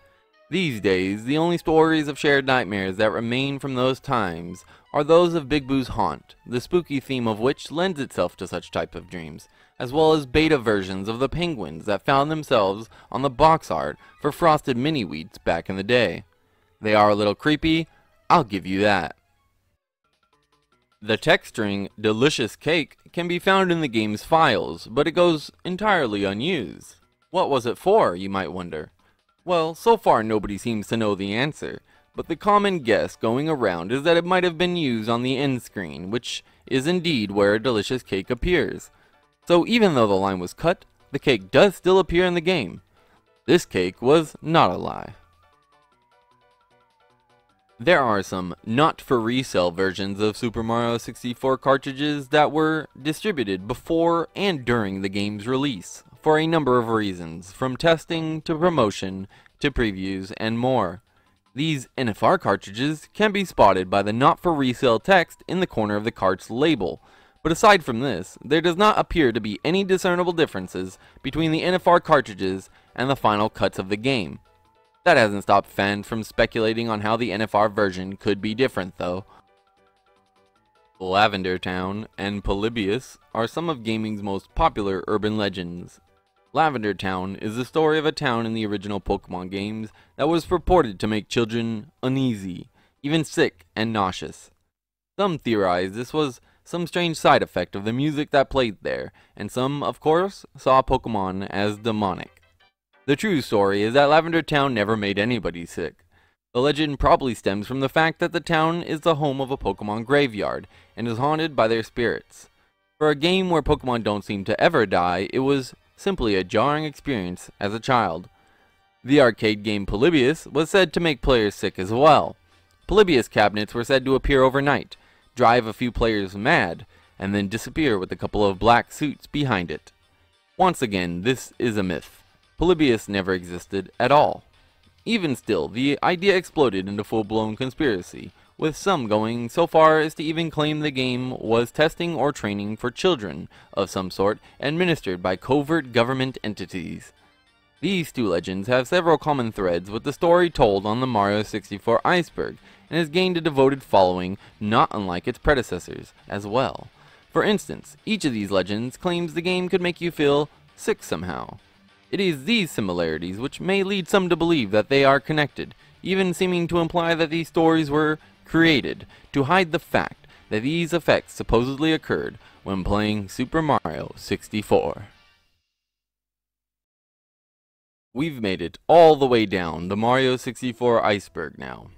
These days, the only stories of shared nightmares that remain from those times are those of Big Boo's Haunt, the spooky theme of which lends itself to such type of dreams, as well as beta versions of the penguins that found themselves on the box art for Frosted Mini-Wheats back in the day. They are a little creepy, I'll give you that. The texturing, Delicious Cake, can be found in the game's files, but it goes entirely unused. What was it for, you might wonder? Well, so far nobody seems to know the answer, but the common guess going around is that it might have been used on the end screen, which is indeed where a delicious cake appears. So even though the line was cut, the cake does still appear in the game. This cake was not a lie. There are some not-for-resale versions of Super Mario sixty-four cartridges that were distributed before and during the game's release, for a number of reasons, from testing to promotion to previews and more. These N F R cartridges can be spotted by the not-for-resale text in the corner of the cart's label, but aside from this, there does not appear to be any discernible differences between the N F R cartridges and the final cuts of the game. That hasn't stopped fans from speculating on how the N F R version could be different, though. Lavender Town and Polybius are some of gaming's most popular urban legends. Lavender Town is the story of a town in the original Pokemon games that was purported to make children uneasy, even sick and nauseous. Some theorized this was some strange side effect of the music that played there, and some, of course, saw Pokemon as demonic. The true story is that Lavender Town never made anybody sick. The legend probably stems from the fact that the town is the home of a Pokemon graveyard, and is haunted by their spirits. For a game where Pokemon don't seem to ever die, it was simply a jarring experience as a child. The arcade game Polybius was said to make players sick as well. Polybius cabinets were said to appear overnight, drive a few players mad, and then disappear with a couple of black suits behind it. Once again, this is a myth. Polybius never existed at all. Even still, the idea exploded into full-blown conspiracy, with some going so far as to even claim the game was testing or training for children of some sort administered by covert government entities. These two legends have several common threads with the story told on the Mario sixty-four iceberg, and has gained a devoted following not unlike its predecessors as well. For instance, each of these legends claims the game could make you feel sick somehow. It is these similarities which may lead some to believe that they are connected, even seeming to imply that these stories were created to hide the fact that these effects supposedly occurred when playing Super Mario sixty-four. We've made it all the way down the Mario sixty-four iceberg now,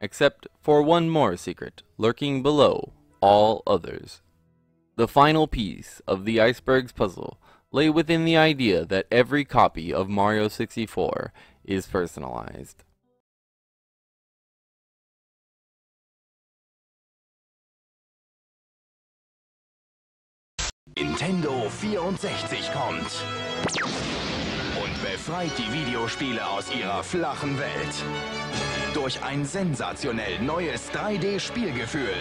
except for one more secret lurking below all others. The final piece of the iceberg's puzzle lay within the idea that every copy of Mario sixty-four is personalized. Nintendo vierundsechzig kommt und befreit die Videospiele aus ihrer flachen Welt durch ein sensationell neues drei D-Spielgefühl.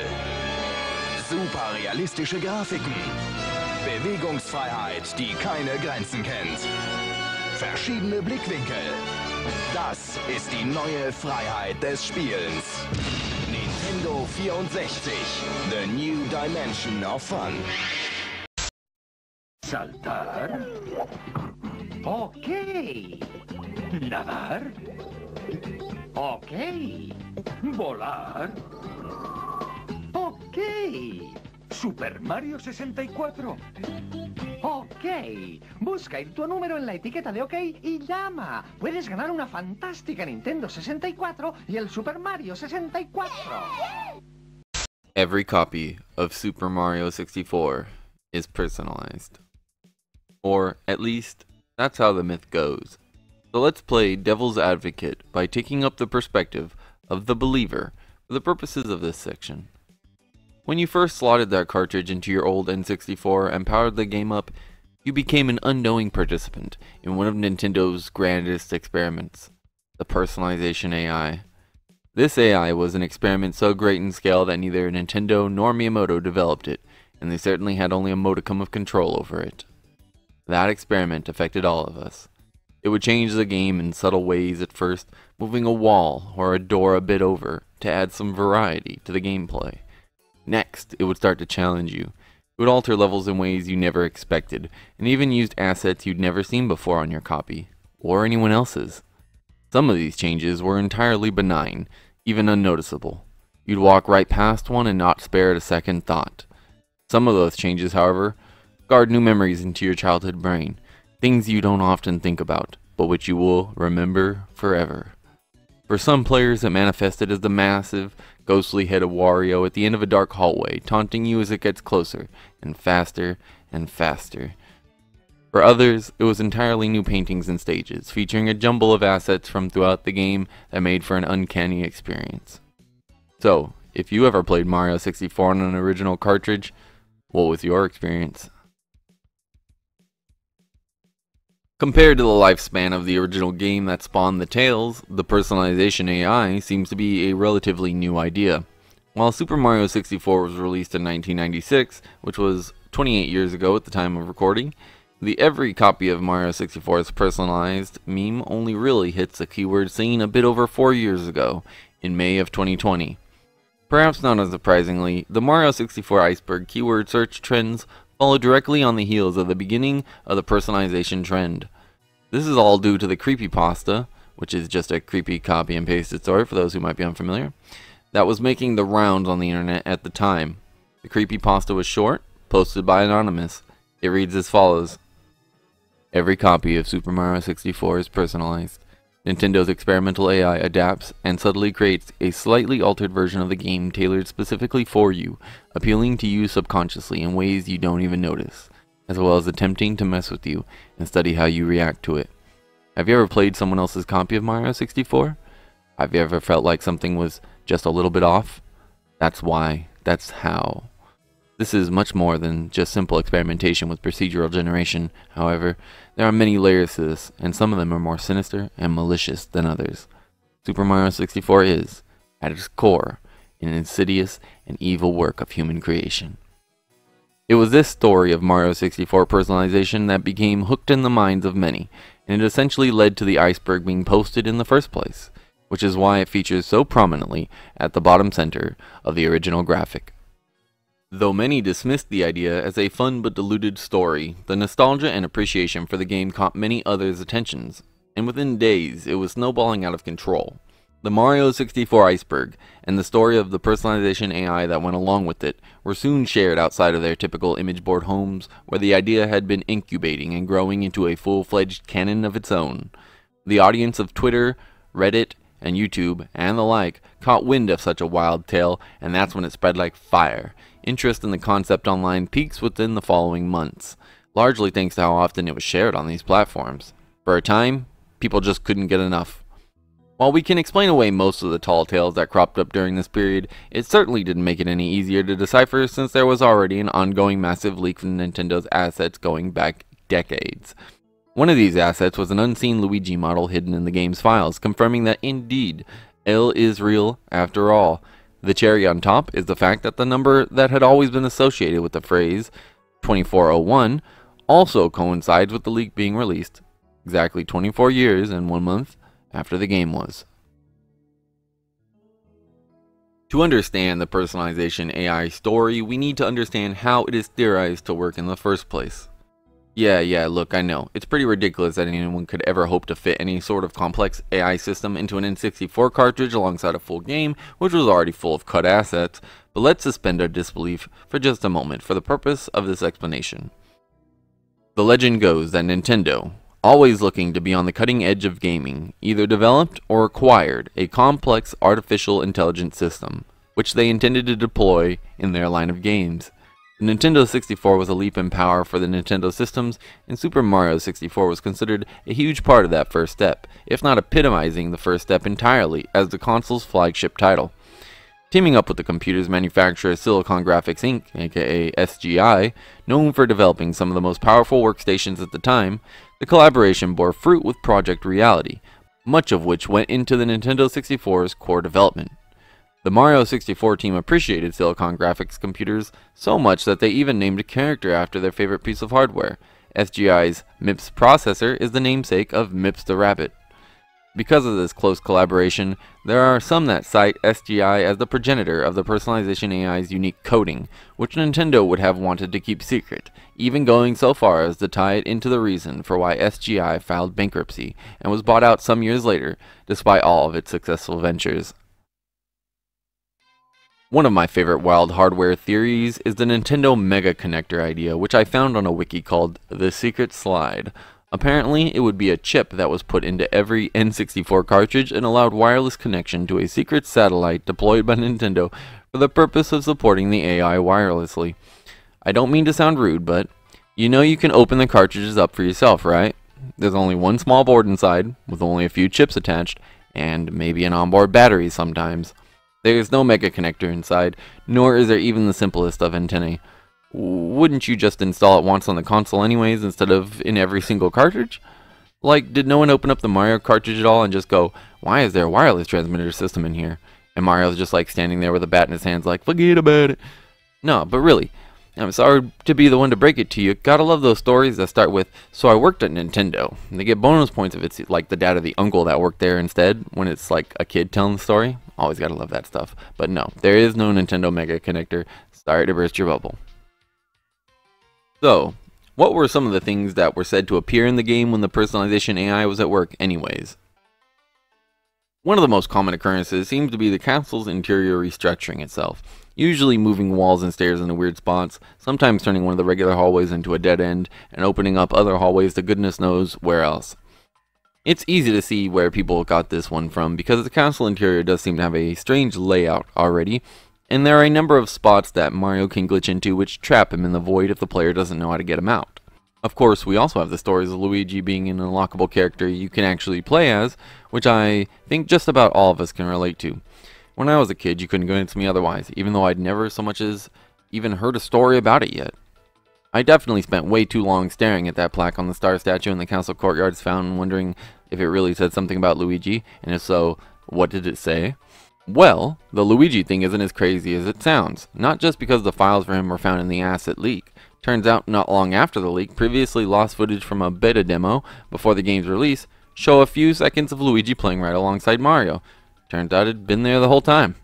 Super realistische Grafiken. Bewegungsfreiheit, die keine Grenzen kennt. Verschiedene Blickwinkel. Das ist die neue Freiheit des Spielens. Nintendo vierundsechzig. The new dimension of fun. Saltar. Okay. Nadar. Okay. Volar. Ok. Super Mario sesenta y cuatro. Ok. Busca el tu número en la etiqueta de OK y llama. Puedes ganar una fantástica Nintendo sesenta y cuatro y el Super Mario sesenta y cuatro. Every copy of Super Mario sixty-four is personalized. Or, at least, that's how the myth goes. So let's play devil's advocate by taking up the perspective of the believer for the purposes of this section. When you first slotted that cartridge into your old N sixty-four and powered the game up, you became an unknowing participant in one of Nintendo's grandest experiments, the personalization A I. This A I was an experiment so great in scale that neither Nintendo nor Miyamoto developed it, and they certainly had only a modicum of control over it. That experiment affected all of us. It would change the game in subtle ways at first, moving a wall or a door a bit over to add some variety to the gameplay. Next, it would start to challenge you. It would alter levels in ways you never expected, and even used assets you'd never seen before on your copy, or anyone else's. Some of these changes were entirely benign, even unnoticeable. You'd walk right past one and not spare it a second thought. Some of those changes, however, scarred new memories into your childhood brain, things you don't often think about, but which you will remember forever. For some players, it manifested as the massive, ghostly head of Wario at the end of a dark hallway, taunting you as it gets closer, and faster, and faster. For others, it was entirely new paintings and stages, featuring a jumble of assets from throughout the game that made for an uncanny experience. So, if you ever played Mario sixty-four on an original cartridge, what was your experience? Compared to the lifespan of the original game that spawned the tales, the personalization A I seems to be a relatively new idea. While Super Mario sixty-four was released in nineteen ninety-six, which was twenty-eight years ago at the time of recording, the every copy of Mario sixty-four's personalized meme only really hits a keyword scene a bit over four years ago, in May of twenty twenty. Perhaps not unsurprisingly, the Mario sixty-four iceberg keyword search trends follow directly on the heels of the beginning of the personalization trend. This is all due to the creepypasta, which is just a creepy copy and pasted story for those who might be unfamiliar, that was making the rounds on the internet at the time. The creepypasta was short, posted by Anonymous. It reads as follows. Every copy of Super Mario sixty-four is personalized. Nintendo's experimental A I adapts and subtly creates a slightly altered version of the game tailored specifically for you, appealing to you subconsciously in ways you don't even notice, as well as attempting to mess with you and study how you react to it. Have you ever played someone else's copy of Mario sixty-four? Have you ever felt like something was just a little bit off? That's why. That's how. This is much more than just simple experimentation with procedural generation, however, there are many layers to this, and some of them are more sinister and malicious than others. Super Mario sixty-four is, at its core, an insidious and evil work of human creation. It was this story of Mario sixty-four personalization that became hooked in the minds of many, and it essentially led to the iceberg being posted in the first place, which is why it features so prominently at the bottom center of the original graphic. Though many dismissed the idea as a fun but diluted story, the nostalgia and appreciation for the game caught many others' attentions, and within days it was snowballing out of control. The Mario sixty-four iceberg, and the story of the personalization A I that went along with it, were soon shared outside of their typical image board homes, where the idea had been incubating and growing into a full-fledged canon of its own. The audience of Twitter, Reddit, and YouTube, and the like, caught wind of such a wild tale, and that's when it spread like fire. Interest in the concept online peaks within the following months, largely thanks to how often it was shared on these platforms. For a time, people just couldn't get enough. While we can explain away most of the tall tales that cropped up during this period, it certainly didn't make it any easier to decipher since there was already an ongoing massive leak from Nintendo's assets going back decades. One of these assets was an unseen Luigi model hidden in the game's files, confirming that indeed, L is real after all. The cherry on top is the fact that the number that had always been associated with the phrase twenty-four oh one also coincides with the leak being released, exactly twenty-four years and one month after the game was. To understand the personalization A I story, we need to understand how it is theorized to work in the first place. Yeah, yeah, look, I know. It's pretty ridiculous that anyone could ever hope to fit any sort of complex A I system into an N sixty-four cartridge alongside a full game, which was already full of cut assets, but let's suspend our disbelief for just a moment for the purpose of this explanation. The legend goes that Nintendo, always looking to be on the cutting edge of gaming, either developed or acquired a complex artificial intelligence system, which they intended to deploy in their line of games. The Nintendo sixty-four was a leap in power for the Nintendo systems, and Super Mario sixty-four was considered a huge part of that first step, if not epitomizing the first step entirely as the console's flagship title. Teaming up with the computer's manufacturer Silicon Graphics Incorporated, aka S G I, known for developing some of the most powerful workstations at the time, the collaboration bore fruit with Project Reality, much of which went into the Nintendo sixty-four's core development. The Mario sixty-four team appreciated Silicon Graphics computers so much that they even named a character after their favorite piece of hardware. S G I's MIPS processor is the namesake of MIPS the Rabbit. Because of this close collaboration, there are some that cite S G I as the progenitor of the personalization A I's unique coding, which Nintendo would have wanted to keep secret, even going so far as to tie it into the reason for why S G I filed bankruptcy and was bought out some years later, despite all of its successful ventures. One of my favorite wild hardware theories is the Nintendo Mega Connector idea, which I found on a wiki called The Secret Slide. Apparently, it would be a chip that was put into every N sixty-four cartridge and allowed wireless connection to a secret satellite deployed by Nintendo for the purpose of supporting the A I wirelessly. I don't mean to sound rude, but you know you can open the cartridges up for yourself, right? There's only one small board inside, with only a few chips attached, and maybe an onboard battery sometimes. There is no mega connector inside, nor is there even the simplest of antennae. Wouldn't you just install it once on the console anyways, instead of in every single cartridge? Like, did no one open up the Mario cartridge at all and just go, why is there a wireless transmitter system in here? And Mario's just like standing there with a bat in his hands like, forget about it. No, but really, I'm sorry to be the one to break it to you. Gotta love those stories that start with, so I worked at Nintendo. And they get bonus points if it's like the dad or the uncle that worked there instead, when it's like a kid telling the story. Always gotta love that stuff. But no, there is no Nintendo Mega Connector. Sorry to burst your bubble. So, what were some of the things that were said to appear in the game when the personalization A I was at work anyways? One of the most common occurrences seems to be the castle's interior restructuring itself, usually moving walls and stairs into weird spots, sometimes turning one of the regular hallways into a dead end, and opening up other hallways to goodness knows where else. It's easy to see where people got this one from, because the castle interior does seem to have a strange layout already, and there are a number of spots that Mario can glitch into which trap him in the void if the player doesn't know how to get him out. Of course, we also have the stories of Luigi being an unlockable character you can actually play as, which I think just about all of us can relate to. When I was a kid, you couldn't convince me otherwise, even though I'd never so much as even heard a story about it yet. I definitely spent way too long staring at that plaque on the star statue in the castle courtyard's fountain, wondering if it really said something about Luigi, and if so, what did it say? Well, the Luigi thing isn't as crazy as it sounds, not just because the files for him were found in the asset leak. Turns out, not long after the leak, previously lost footage from a beta demo before the game's release show a few seconds of Luigi playing right alongside Mario. Turns out it'd been there the whole time.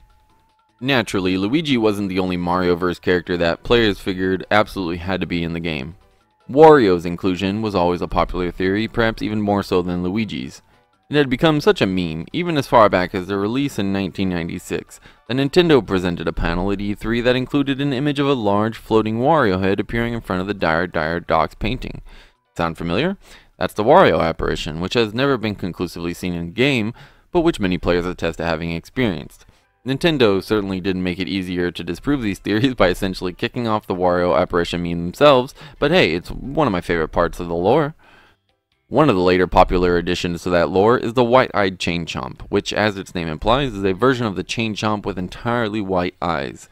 Naturally, Luigi wasn't the only Marioverse character that players figured absolutely had to be in the game. Wario's inclusion was always a popular theory, perhaps even more so than Luigi's. It had become such a meme, even as far back as the release in nineteen ninety-six, that Nintendo presented a panel at E three that included an image of a large floating Wario head appearing in front of the Dire Dire Docks painting. Sound familiar? That's the Wario apparition, which has never been conclusively seen in game, but which many players attest to having experienced. Nintendo certainly didn't make it easier to disprove these theories by essentially kicking off the Wario apparition meme themselves, but hey, it's one of my favorite parts of the lore. One of the later popular additions to that lore is the white-eyed Chain Chomp, which, as its name implies, is a version of the Chain Chomp with entirely white eyes.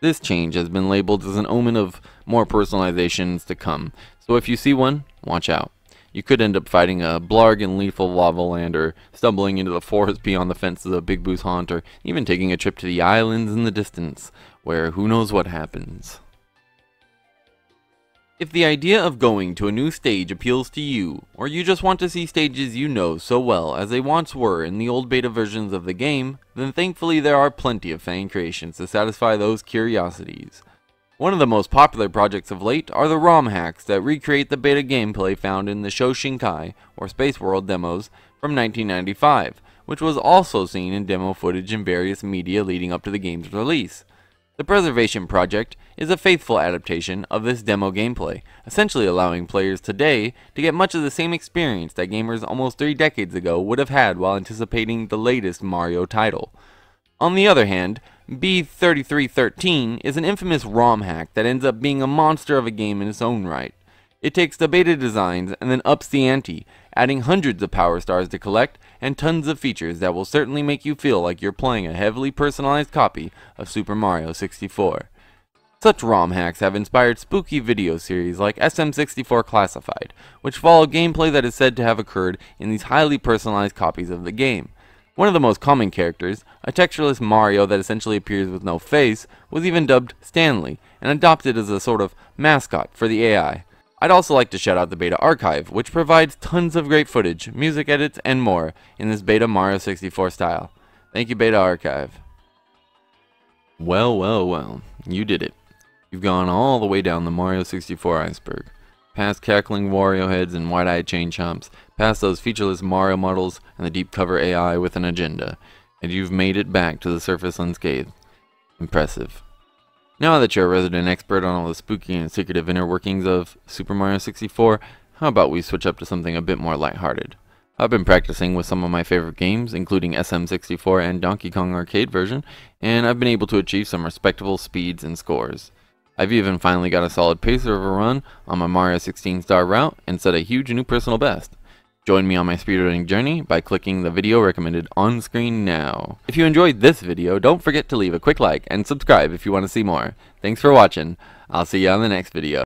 This change has been labeled as an omen of more personalizations to come, so if you see one, watch out. You could end up fighting a Blarg in Lethal Lava Land, or stumbling into the forest beyond the fences of Big Boo's Haunt, or even taking a trip to the islands in the distance, where who knows what happens. If the idea of going to a new stage appeals to you, or you just want to see stages you know so well as they once were in the old beta versions of the game, then thankfully there are plenty of fan creations to satisfy those curiosities. One of the most popular projects of late are the ROM hacks that recreate the beta gameplay found in the Shoshinkai, or Space World demos, from nineteen ninety-five, which was also seen in demo footage in various media leading up to the game's release. The Preservation Project is a faithful adaptation of this demo gameplay, essentially allowing players today to get much of the same experience that gamers almost three decades ago would have had while anticipating the latest Mario title. On the other hand, B thirty-three thirteen is an infamous ROM hack that ends up being a monster of a game in its own right. It takes the beta designs and then ups the ante, adding hundreds of power stars to collect and tons of features that will certainly make you feel like you're playing a heavily personalized copy of Super Mario sixty-four. Such ROM hacks have inspired spooky video series like S M sixty-four Classified, which follow gameplay that is said to have occurred in these highly personalized copies of the game. One of the most common characters, a textureless Mario that essentially appears with no face, was even dubbed Stanley and adopted as a sort of mascot for the A I. I'd also like to shout out the beta archive, which provides tons of great footage, music edits, and more in this beta Mario sixty-four style. Thank you, beta archive. Well, well, well, you did it. You've gone all the way down the Mario sixty-four iceberg, past cackling Wario heads and wide-eyed chain chomps, past those featureless Mario models and the deep cover A I with an agenda, and you've made it back to the surface unscathed. Impressive. Now that you're a resident expert on all the spooky and secretive inner workings of Super Mario sixty-four, how about we switch up to something a bit more lighthearted? I've been practicing with some of my favorite games, including S M sixty-four and Donkey Kong arcade version, and I've been able to achieve some respectable speeds and scores. I've even finally got a solid pacer of a run on my Mario sixteen star route and set a huge new personal best. Join me on my speedrunning journey by clicking the video recommended on screen now. If you enjoyed this video, don't forget to leave a quick like and subscribe if you want to see more. Thanks for watching. I'll see you on the next video.